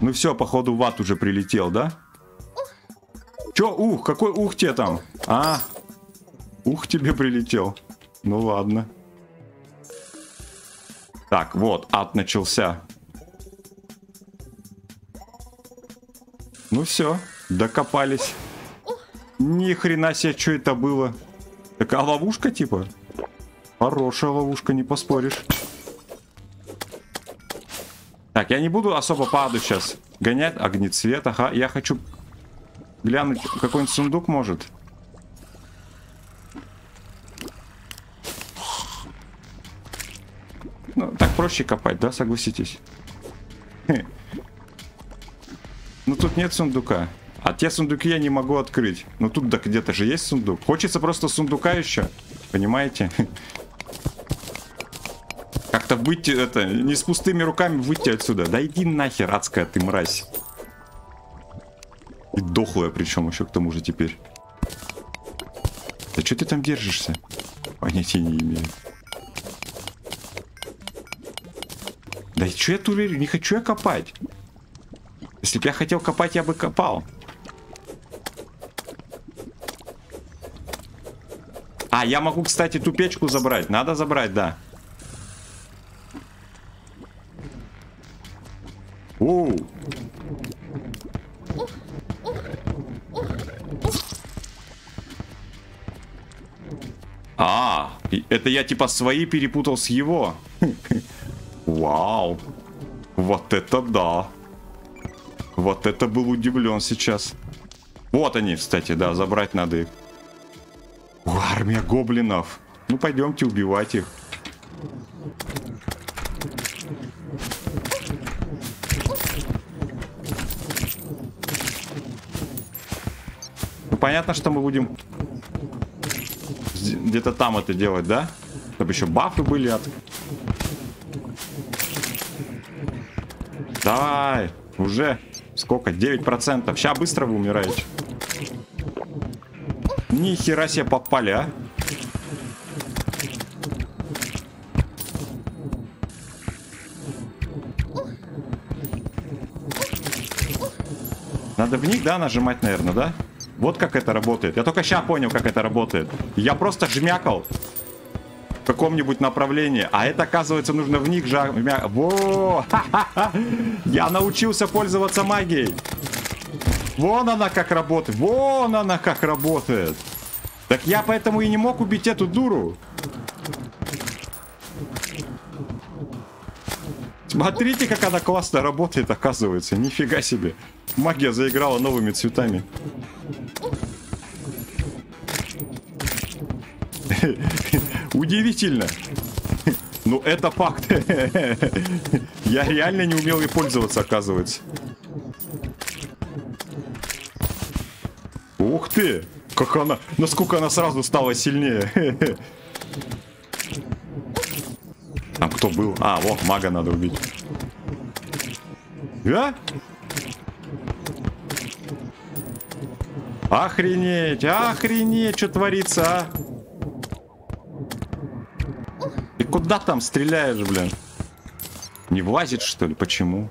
Ну все, походу, в ад уже прилетел, да? Че, ух, какой ух тебе там? А, ух тебе прилетел. Ну ладно. Так, вот, ад начался. Ну все, докопались. Ни хрена себе, что это было. Такая ловушка, типа? Хорошая ловушка, не поспоришь. Так, я не буду особо падать сейчас. Гонять огнецвет, ага. Я хочу глянуть, какой-нибудь сундук может. Ну, так проще копать, да, согласитесь? Ну, тут нет сундука. А те сундуки я не могу открыть. Ну, тут да где-то же есть сундук. Хочется просто сундука еще, понимаете? Как-то выйти, это, не с пустыми руками выйти отсюда. Да иди нахер, адская ты мразь. И дохлая причем еще к тому же теперь. Да что ты там держишься? Понятия не имею. Да и что я турелю? Не хочу я копать. Если бы я хотел копать, я бы копал. А, я могу, кстати, ту печку забрать. Надо забрать, да. Оу. А, это я типа свои перепутал с его. Вау. Вот это да. Вот это был удивлен сейчас. Вот они, кстати, да, забрать надо их. О, армия гоблинов. Ну, пойдемте убивать их. Ну, понятно, что мы будем где-то там это делать, да? Чтобы еще бафы были от... Давай, уже сколько? 9%. Сейчас быстро вы умираете. Ни хера себе попали, а? Надо в них, да, нажимать, наверное, да? Вот как это работает. Я только сейчас понял, как это работает. Я просто жмякал в каком-нибудь направлении. А это, оказывается, нужно в них жмякать. Во! Ха-ха-ха! Я научился пользоваться магией. Вон она как работает. Вон она как работает. Так я поэтому и не мог убить эту дуру. Смотрите, как она классно работает, оказывается. Нифига себе. Магия заиграла новыми цветами. Удивительно. Ну, это факт. Я реально не умел ей пользоваться, оказывается. Ух ты! Как она... Насколько она сразу стала сильнее. Там кто был? А, вот, мага надо убить. А? Охренеть, охренеть, что творится, а? Ты куда там стреляешь, блин? Не влазит, что ли? Почему?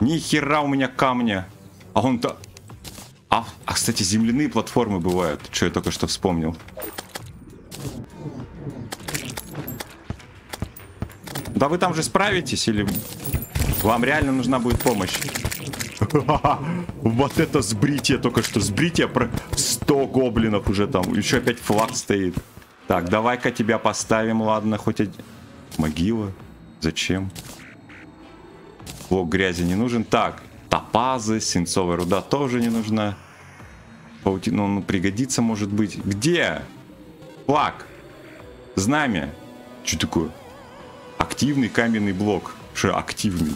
Ни хера у меня камня. А он-то... А, кстати, земляные платформы бывают. Что я только что вспомнил. Да вы там же справитесь, или вам реально нужна будет помощь? Вот это сбритие только что. Сбритие про 100 гоблинов уже там. Еще опять флаг стоит. Так, давай-ка тебя поставим, ладно, хоть один. Могила? Зачем? Блок грязи не нужен. Так. Топазы, свинцовая руда тоже не нужна. Паутина, ну, пригодится, может быть. Где? Флаг. Знамя. Что такое? Активный каменный блок. Что, активный?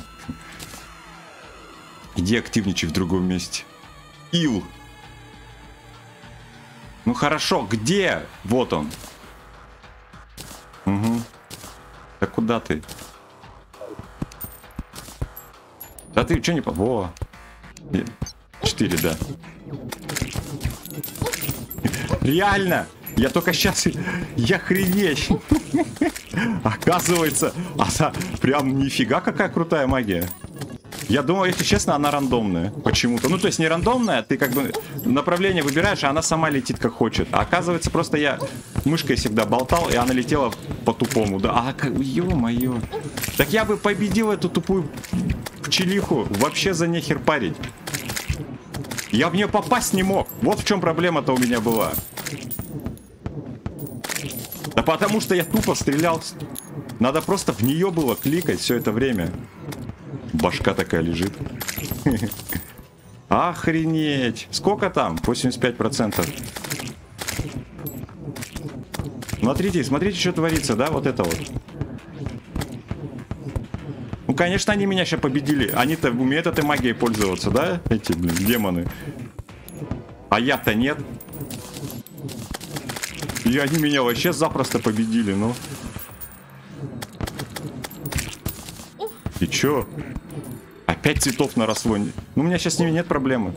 Иди активничай в другом месте. Ил. Ну хорошо, где? Вот он. Угу. Да куда ты? Да ты что не... Во! 4, да. Реально! Я только сейчас... Я хренеть! Оказывается, она... Прям нифига какая крутая магия. Я думал, если честно, она рандомная. Почему-то. Ну, то есть не рандомная, ты как бы направление выбираешь, а она сама летит как хочет. А оказывается, просто я мышкой всегда болтал, и она летела по-тупому. Да, а как... Ё-моё. Так я бы победил эту тупую... пчелиху вообще за нехер парить. Я в нее попасть не мог. Вот в чем проблема-то у меня была. Да потому что я тупо стрелял. Надо просто в нее было кликать все это время. Башка такая лежит. Охренеть. Сколько там? 85%. Смотрите, смотрите, что творится, да? Вот это вот. Ну, конечно, они меня сейчас победили. Они-то умеют этой магией пользоваться, да? Эти, блин, демоны. А я-то нет. И они меня вообще запросто победили, ну. И чё? Опять цветов наросло. Ну, у меня сейчас с ними нет проблемы.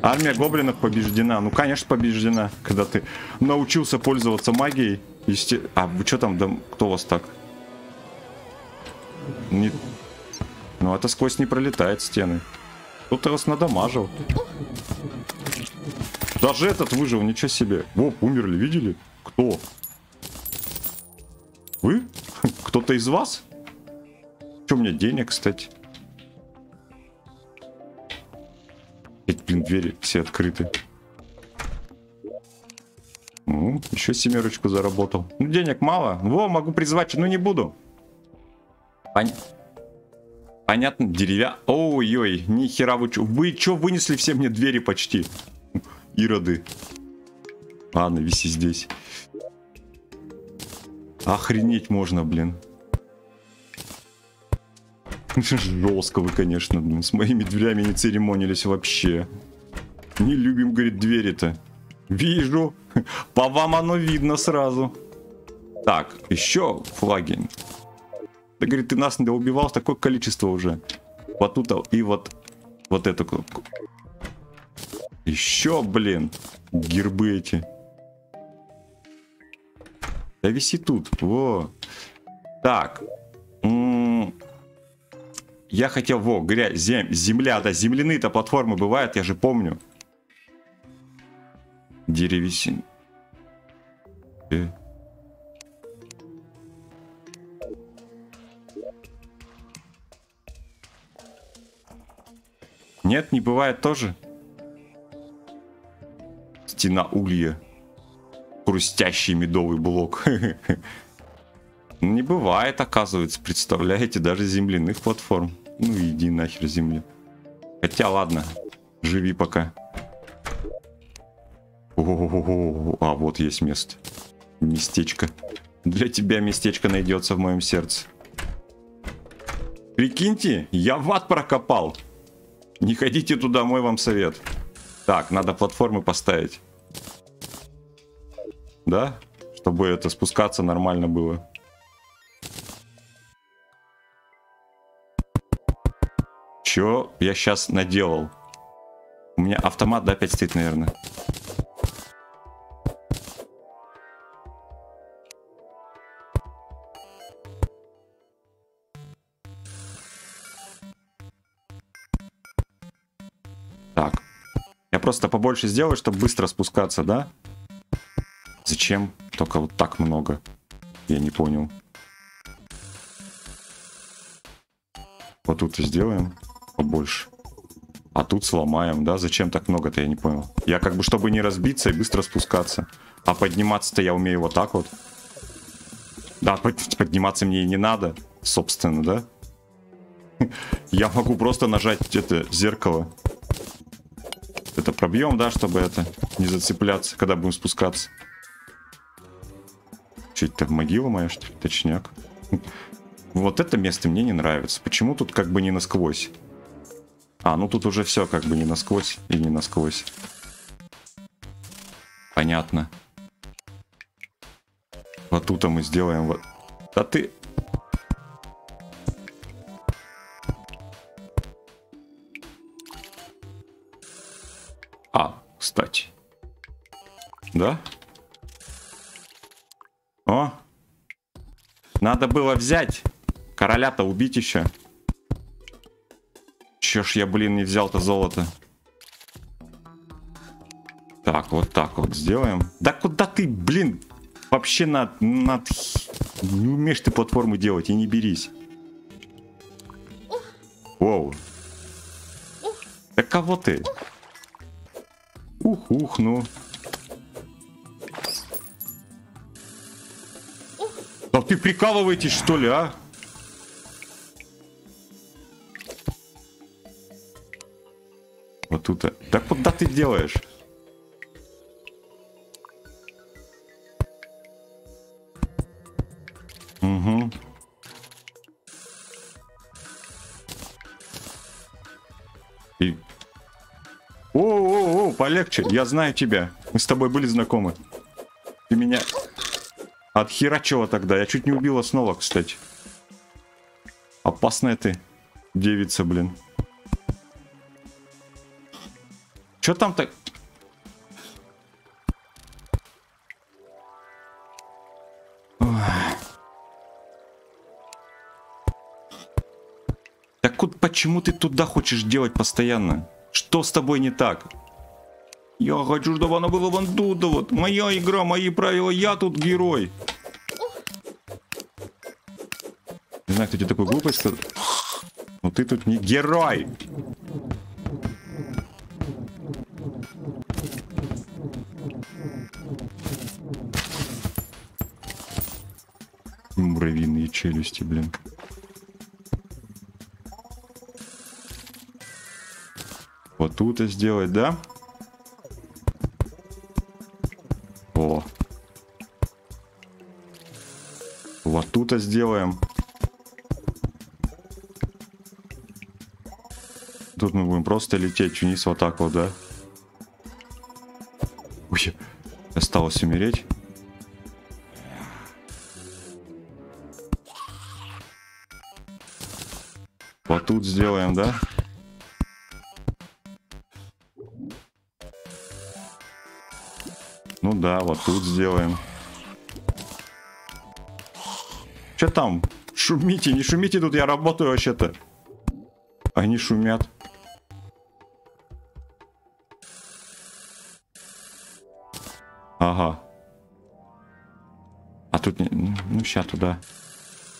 Армия гоблинов побеждена. Ну, конечно, побеждена. Когда ты научился пользоваться магией. А, вы чё там? Да, кто у вас так? Не... Ну, это сквозь не пролетает стены. Тут я вас надамажил. Даже этот выжил, ничего себе. Воп, умерли, видели? Кто? Вы? Кто-то из вас? Че у меня денег, кстати? Эти, блин, двери все открыты. Ну, еще 7-рочку заработал. Ну, денег мало. Во, могу призвать, но не буду. Понятно, деревя. Ой-ой, нихера вы че. Вы че вынесли все мне двери почти? Ироды. Ладно, виси здесь. Охренеть можно, блин. Жестко вы, конечно, блин. С моими дверями не церемонились вообще. Не любим, говорит, двери-то. Вижу. По вам оно видно сразу. Так, еще флаги. Ты, говорит, ты нас не убивал, такое количество уже. Вот тут и вот. Вот эту. Еще, блин. Гербы эти. Да виси тут. Во. Так. Я хотел, во, грязь, земля, да, земляные-то платформы бывают, я же помню. Деревесин. Нет, не бывает тоже. Стена улья. Хрустящий медовый блок. Не бывает, оказывается, представляете, даже земляных платформ. Ну иди нахер, земли. Хотя ладно, живи пока. О-о-о-о-о. А вот есть место. Местечко. Для тебя местечко найдется в моем сердце. Прикиньте, я в ад прокопал. Не ходите туда, мой вам совет. Так, надо платформы поставить. Да? Чтобы это спускаться нормально было. Чё я сейчас наделал? У меня автомат, да, опять стоит, наверное. Так. Я просто побольше сделаю, чтобы быстро спускаться, да? Зачем? Только вот так много. Я не понял. Вот тут сделаем побольше. А тут сломаем, да? Зачем так много-то, я не понял. Я как бы, чтобы не разбиться и быстро спускаться. А подниматься-то я умею вот так вот. Да, подниматься мне и не надо, собственно, да? Я могу просто нажать это зеркало. Это пробьем, да, чтобы это не зацепляться, когда будем спускаться. Че это, могила моя, что ли? Точняк. Вот это место мне не нравится. Почему тут как бы не насквозь? А, ну тут уже все как бы не насквозь и не насквозь. Понятно. Вот тут мы сделаем вот... Да ты... А, кстати. Да? О! Надо было взять... Короля-то убить еще. Че ж я, блин, не взял-то золото? Так вот сделаем. Да куда ты, блин? Вообще не умеешь ты платформу делать, и не берись. Воу. Да кого ты? Ух, ну. Да ты прикалываетесь, что ли, а? Тут. Да куда ты делаешь? Угу. И... О, полегче. Я знаю тебя. Мы с тобой были знакомы. Ты меня отхерачила тогда. Я чуть не убила снова, кстати. Опасная ты девица, блин. Чё там так? Так вот почему ты туда хочешь делать постоянно? Что с тобой не так? Я хочу, чтобы оно было вон тут. Вот. Моя игра, мои правила. Я тут герой. Не знаю, кто тебе такую глупость сказал. Но ты тут не герой. Муравьиные челюсти, блин. Вот тут и сделать, да? О. Вот тут и сделаем. Тут мы будем просто лететь вниз вот так вот, да? Ой, осталось умереть. Вот тут сделаем, да? Ну да, вот тут сделаем. Че там? Шумите, не шумите, тут я работаю вообще-то. Они шумят. Ага. А тут не... Ну, сейчас туда.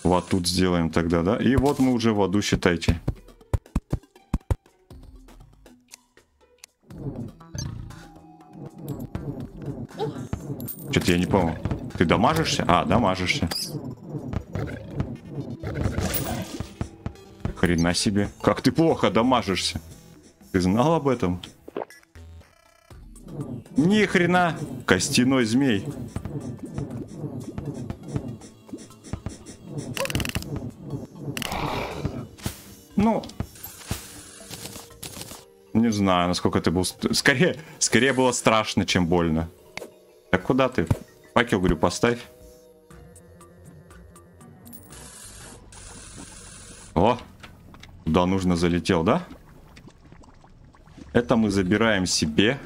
Вот тут сделаем тогда, да? И вот мы уже в аду, считайте. Что-то я не понял. Ты дамажишься? А, дамажишься. Хрена себе. Как ты плохо дамажишься. Ты знал об этом? Ни хрена. Костяной змей. Ну, не знаю, насколько это был... Скорее было страшно, чем больно. Так куда ты? Факел, говорю, поставь. О, куда нужно залетел, да? Это мы забираем себе.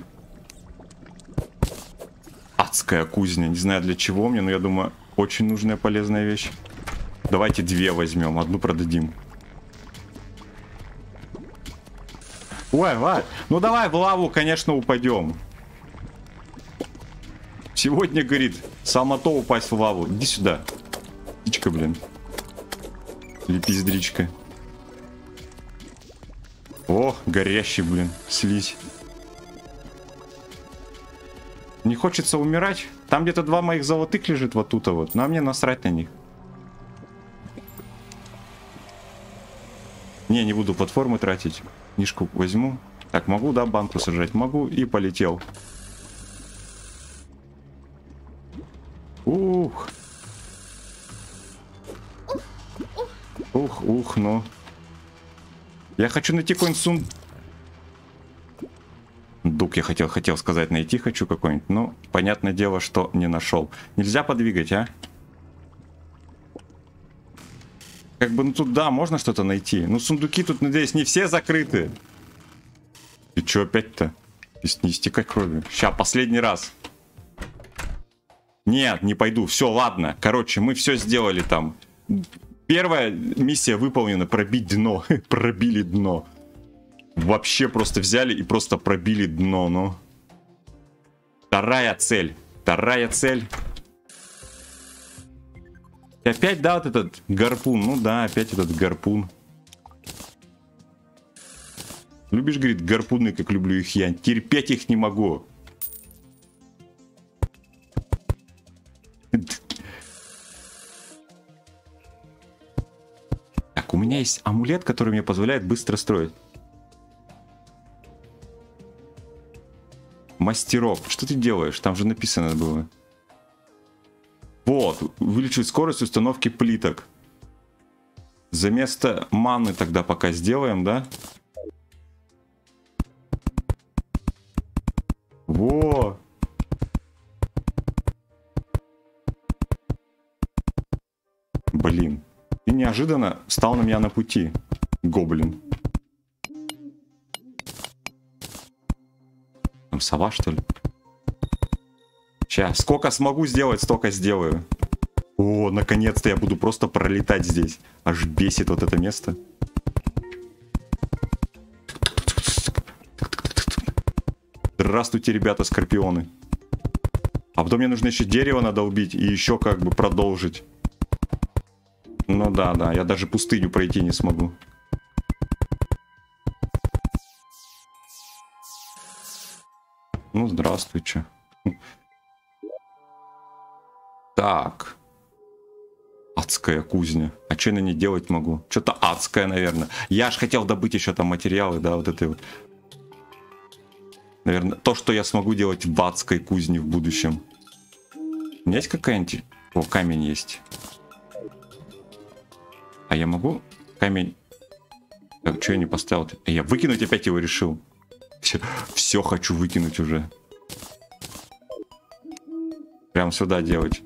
Адская кузня. Не знаю для чего мне, но я думаю, очень нужная полезная вещь. Давайте две возьмем, одну продадим. Ой, ладно. Ну давай в лаву, конечно, упадем. Сегодня, говорит, само то упасть в лаву. Иди сюда. Птичка, блин. Лепиздричка. О, горящий, блин, слизь. Не хочется умирать. Там где-то два моих золотых лежит вот тут вот. Но мне насрать на них. Не буду платформы тратить. Книжку возьму. Так, могу, да, банку сажать? Могу. И полетел. Ух. Ух, ух, ну. Я хочу найти какой-нибудь сундук. Я хотел сказать, найти хочу какой-нибудь. Но, понятное дело, что не нашел. Нельзя подвигать, а? Как бы, ну тут, да, можно что-то найти. Ну, сундуки тут, надеюсь, не все закрыты. И чё опять-то? Не истекать кровью. Ща, последний раз. Нет, не пойду. Все, ладно. Короче, мы все сделали там. Первая миссия выполнена. Пробить дно. Пробили дно. Вообще просто взяли и просто пробили дно, ну. Вторая цель. Вторая цель. Опять, да, вот этот гарпун. Ну да, опять этот гарпун. Любишь, говорит, гарпуны, как люблю их я. Терпеть их не могу. Так, у меня есть амулет, который мне позволяет быстро строить. Мастерок. Что ты делаешь? Там же написано было. Вот, увеличить скорость установки плиток. За место маны тогда пока сделаем, да? Во! Блин. И неожиданно стал на меня на пути. Гоблин. Там сова, что ли? Сейчас, сколько смогу сделать, столько сделаю. О, наконец-то я буду просто пролетать здесь. Аж бесит вот это место. Здравствуйте, ребята, скорпионы. А потом мне нужно еще дерево надо убить и еще как бы продолжить. Ну да, я даже пустыню пройти не смогу. Ну, здравствуйте. Так. Адская кузня. А что я на ней делать могу? Что-то адское, наверное. Я же хотел добыть еще там материалы, да, вот этой вот. Наверное, то, что я смогу делать в адской кузне в будущем. У меня есть какая-нибудь... О, камень есть. А я могу камень... Так, что я не поставил? Я выкинуть опять его решил. Все хочу выкинуть уже. Прям сюда делать.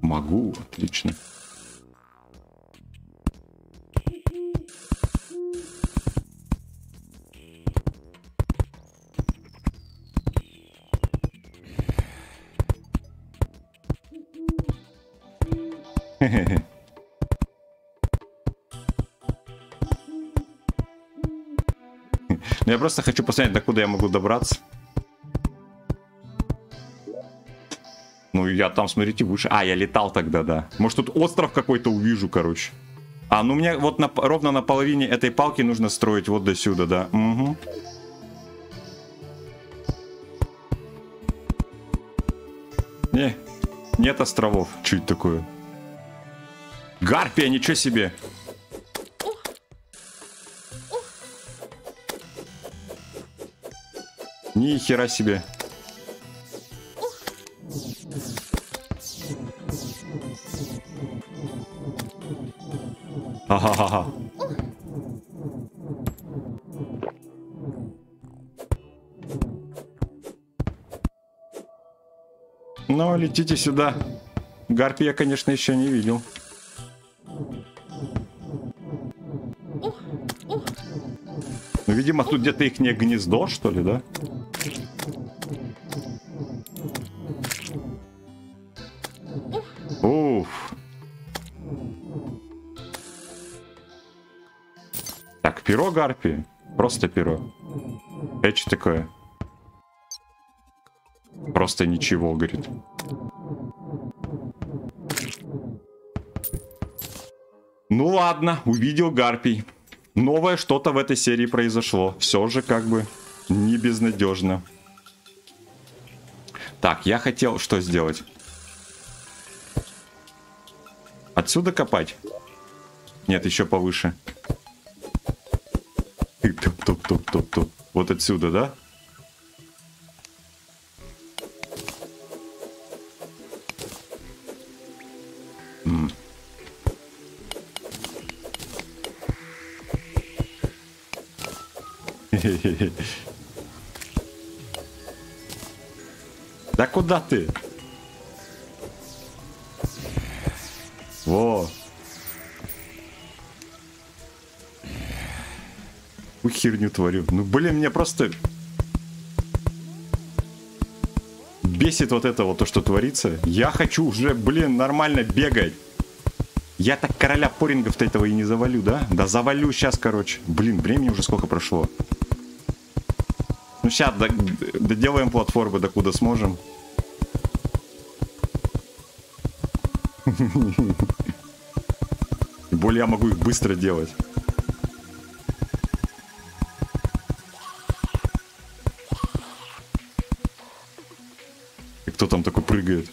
Могу, отлично. Я просто хочу посмотреть, докуда я могу добраться. Ну, я там, смотрите, выше. А, я летал тогда, да. Может, тут остров какой-то увижу, короче. А, ну, мне вот ровно на половине этой палки нужно строить вот до сюда, да. Угу. Не, нет островов. Что это такое? Гарпия, ничего себе! Ни хера себе. Ага-ха-ха. Ну, летите сюда. Гарпи я, конечно, еще не видел. Ну, видимо, тут где-то их не гнездо, что ли, да? Перо гарпи, просто перо. Это что такое? Просто ничего, говорит. Ну ладно, увидел гарпий. Новое что-то в этой серии произошло. Все же как бы не безнадежно. Так, я хотел что сделать? Отсюда копать? Нет, еще повыше. Топ-топ-топ-топ-топ. Вот отсюда, да? Да куда ты? Во. Херню творю. Ну, блин, меня просто бесит вот это вот, то, что творится. Я хочу уже, блин, нормально бегать. Я так короля порингов-то этого и не завалю, да? Да завалю сейчас, короче. Блин, времени уже сколько прошло. Ну, сейчас доделаем платформы, докуда сможем. Тем более я могу их быстро делать. Кто там такой прыгает?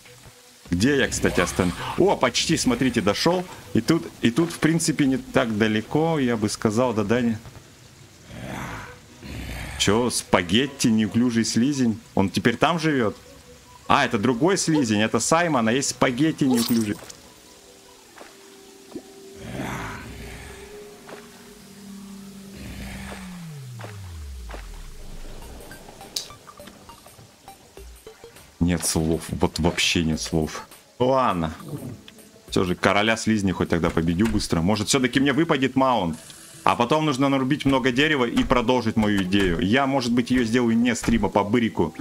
Где я, кстати, остановился? О, почти, смотрите, дошел. И тут, в принципе, не так далеко, я бы сказал, да, Даня. Че, спагетти, неуклюжий слизень? Он теперь там живет? А, это другой слизень, это Саймон, а есть спагетти, неуклюжий. Нет слов, вот вообще нет слов. Ладно. Все же короля слизни хоть тогда победю быстро. Может, все-таки мне выпадет маунт. А потом нужно нарубить много дерева и продолжить мою идею. Я, может быть, ее сделаю не стрима по бырику.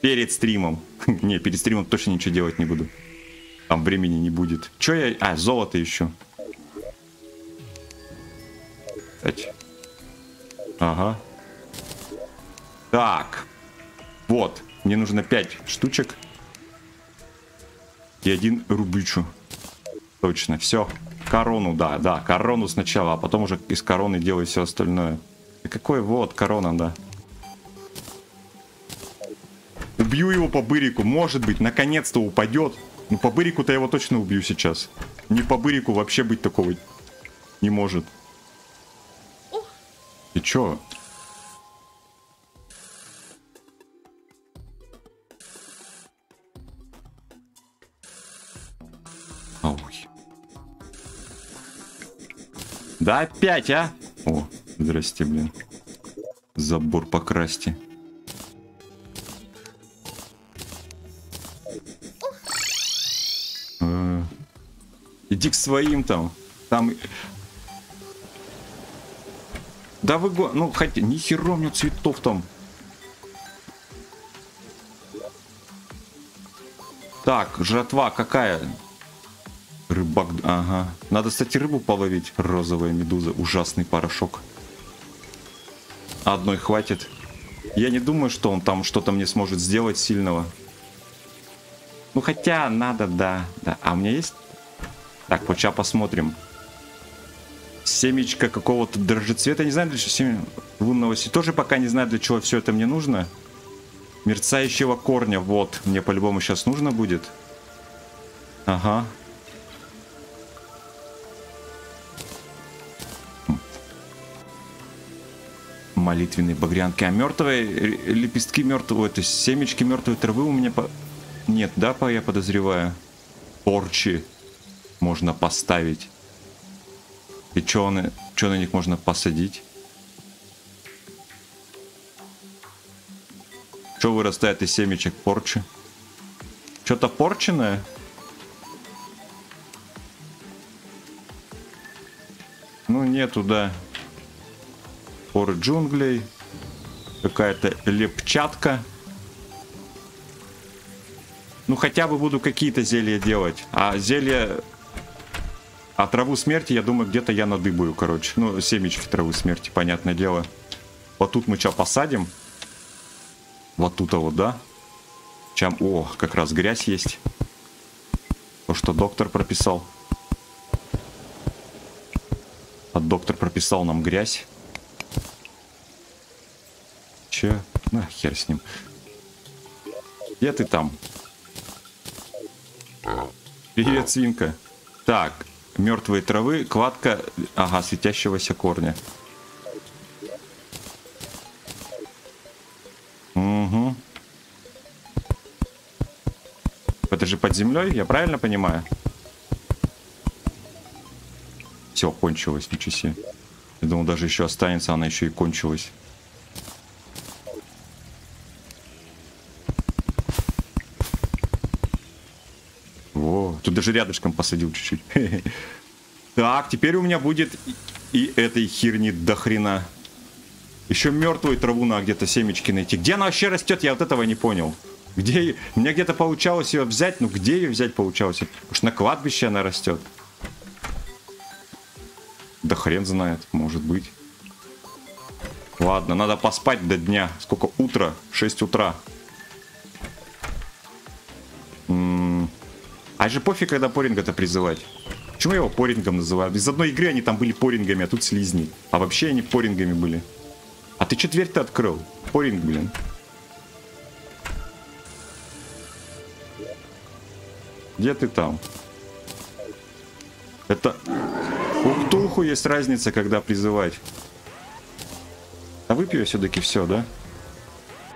Перед стримом. Не, перед стримом точно ничего делать не буду. Там времени не будет. Че я... А, золото ищу. Ага. Так. Вот. Мне нужно 5 штучек. И 1 рубичу. Точно. Все. Корону, да, да. Корону сначала, а потом уже из короны делаю все остальное. И какой вот корона, да. Убью его по бырику. Может быть, наконец-то упадет. Ну, по бырику-то я его точно убью сейчас. Не по бырику вообще быть такого не может. Ты чё? Ой. Да опять, а? О, здрасте, блин. Забор покрасьте. Иди к своим там. Там... Да вы го... Ну, хотя... Нихера у меня цветов там. Так, жратва какая? Рыбак... Ага. Надо, кстати, рыбу половить. Розовая медуза. Ужасный порошок. Одной хватит. Я не думаю, что он там что-то мне сможет сделать сильного. Ну, хотя надо, да. Да. А у меня есть... Так, вот сейчас посмотрим. Семечко какого-то дрожжецвета. Не знаю, для чего семечко лунного си. Тоже пока не знаю, для чего все это мне нужно. Мерцающего корня. Вот, мне по-любому сейчас нужно будет. Ага. Молитвенные багрянки. А мертвые лепестки мертвого, то есть семечки мертвой травы у меня по... Нет, да, я подозреваю. Порчи можно поставить. И что на них можно посадить? Что вырастает из семечек порчи? Что-то порченое? Ну нету, да. Поры джунглей. Какая-то лепчатка. Ну хотя бы буду какие-то зелья делать. А зелья... А траву смерти, я думаю, где-то я надыбую, короче. Ну, семечки травы смерти, понятное дело. Вот тут мы чё посадим? Вот тут-то вот, да? Чем... О, как раз грязь есть. То, что доктор прописал. А доктор прописал нам грязь. Че? На, хер с ним. Где ты там? Привет, свинка. Так. Мертвые травы, кладка, ага, светящегося корня. Угу. Это же под землей, я правильно понимаю? Все, кончилось, ничего себе. Я думал, даже еще останется, она еще и кончилась. Тут даже рядышком посадил чуть-чуть. Так, теперь у меня будет и этой херни до хрена. Еще мертвую траву надо где-то семечки найти. Где она вообще растет? Я вот этого не понял. Где? Мне где-то получалось ее взять, но где ее взять получалось? Уж на кладбище она растет. Да хрен знает, может быть. Ладно, надо поспать до дня. Сколько? Утро? 6 утра. А же пофиг, когда поринга-то призывать. Почему я его порингом называю? Из одной игры они там были порингами, а тут слизни. А вообще они порингами были. А ты че дверь-то открыл? Поринг, блин. Где ты там? Это... У ктулху есть разница, когда призывать. А выпью я все-таки все, да?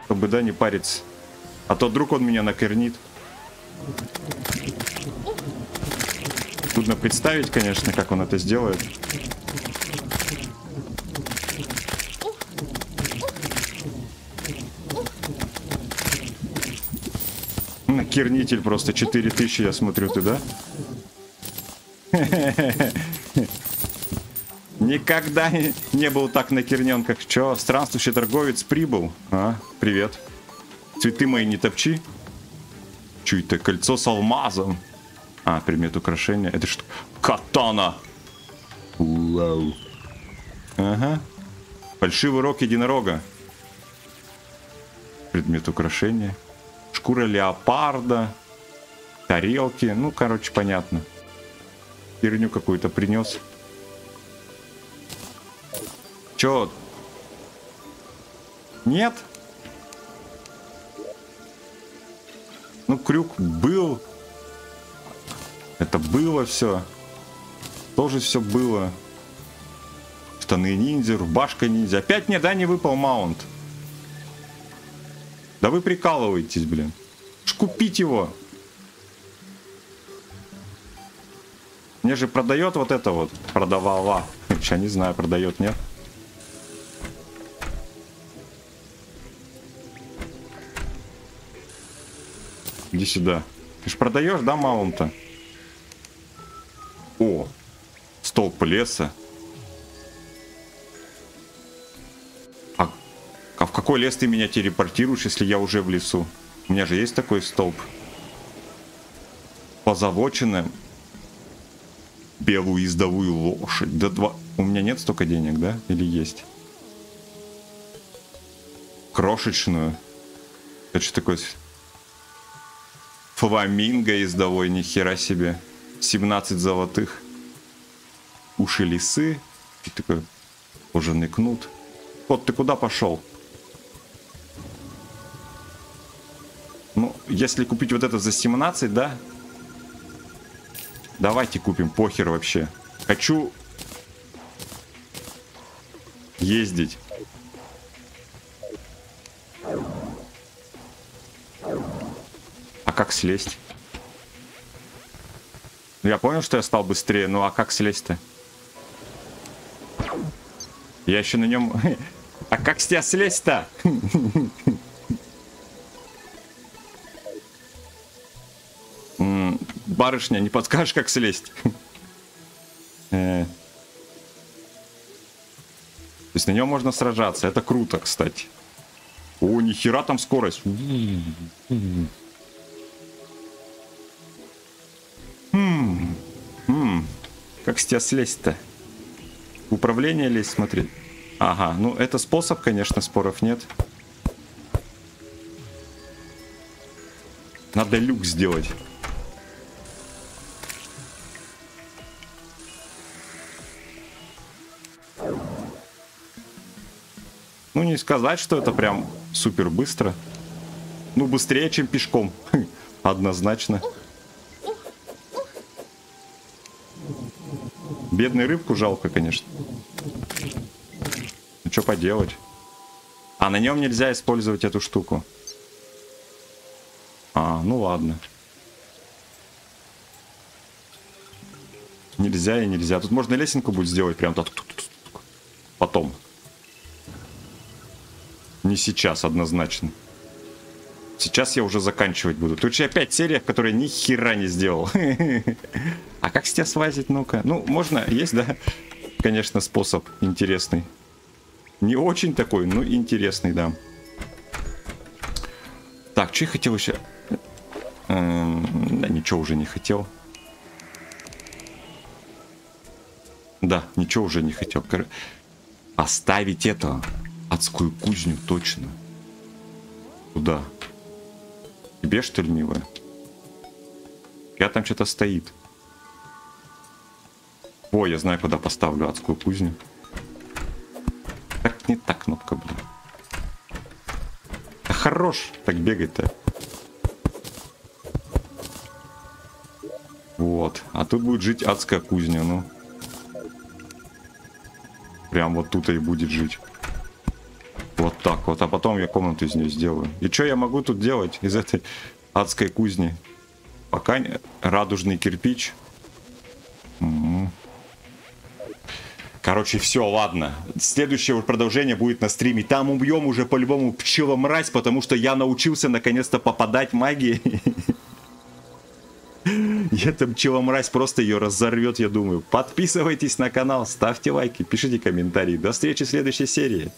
Чтобы, да, не париться. А то вдруг он меня накорнит. Трудно представить, конечно, как он это сделает. Накернитель просто 4000, я смотрю, ты, да? Никогда не был так накернен, как чё. Странствующий торговец прибыл. А, привет. Цветы мои не топчи. Чуй-то кольцо с алмазом. А, предмет украшения. Это что? Катана! Вау. Ага. Фальшивый рог единорога. предмет украшения. Шкура леопарда, тарелки, ну, короче, понятно. Херню какую-то принес. Чё? Нет? Ну, крюк был. Это было все. Тоже все было. Штаны ниндзя, рубашка ниндзя. Опять мне, да, не выпал маунт. Да вы прикалываетесь, блин. Купить его. Мне же продает вот это вот. Продавала. Я не знаю, продает, нет? Иди сюда. Ты ж продаешь, да, маунта? О, столб леса. А в какой лес ты меня телепортируешь, если я уже в лесу? У меня же есть такой столб. Позавочено. Белую ездовую лошадь. Да два... У меня нет столько денег, да? Или есть? Крошечную. Это что такое? Фламинго ездовой, нихера себе. 17 золотых. Уши лисы. Что такое? Кожаный кнут. Вот ты куда пошел? Ну, если купить вот это за 17, да? Давайте купим, похер вообще. Хочу ездить. А как слезть? Я понял, что я стал быстрее, ну а как слезть-то? Я еще на нем... А как с тебя слезть-то? Барышня, не подскажешь, как слезть? То есть на нем можно сражаться. Это круто, кстати. О, нихера там скорость. Как с тебя слезть-то? Управление лезть, смотри. Ага, ну это способ, конечно, споров нет. Надо люк сделать. Ну, не сказать, что это прям супер быстро. Ну, быстрее, чем пешком. Однозначно. Бедную рыбку жалко, конечно. Ну, что поделать? А на нем нельзя использовать эту штуку. А, ну ладно. Нельзя и нельзя. Тут можно лесенку будет сделать прям так. Потом. Не сейчас, однозначно. Сейчас я уже заканчивать буду. Тут же опять серия, в которой ни хера не сделал. А как с тебя свазить, ну-ка? Ну, можно, есть, да? Конечно, способ интересный. Не очень такой, но интересный, да. Так, что я хотел еще? Да, ничего уже не хотел. Да, ничего уже не хотел. Оставить это... Адскую кузню, точно. Куда? Тебе, что ли, милая? Я там что-то стоит. О, я знаю, куда поставлю адскую кузню. Так, не та кнопка, блин. Да хорош, так бегай-то. Вот, а тут будет жить адская кузня, ну. Прям вот тут и будет жить. Вот так вот, а потом я комнату из нее сделаю. И что я могу тут делать из этой адской кузни? Пока не... радужный кирпич. Короче, все, ладно. Следующее продолжение будет на стриме. Там убьем уже по-любому пчеломразь, потому что я научился наконец-то попадать магии. Я там пчеломразь просто ее разорвет, я думаю. Подписывайтесь на канал, ставьте лайки, пишите комментарии. До встречи в следующей серии.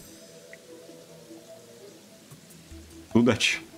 Удачи!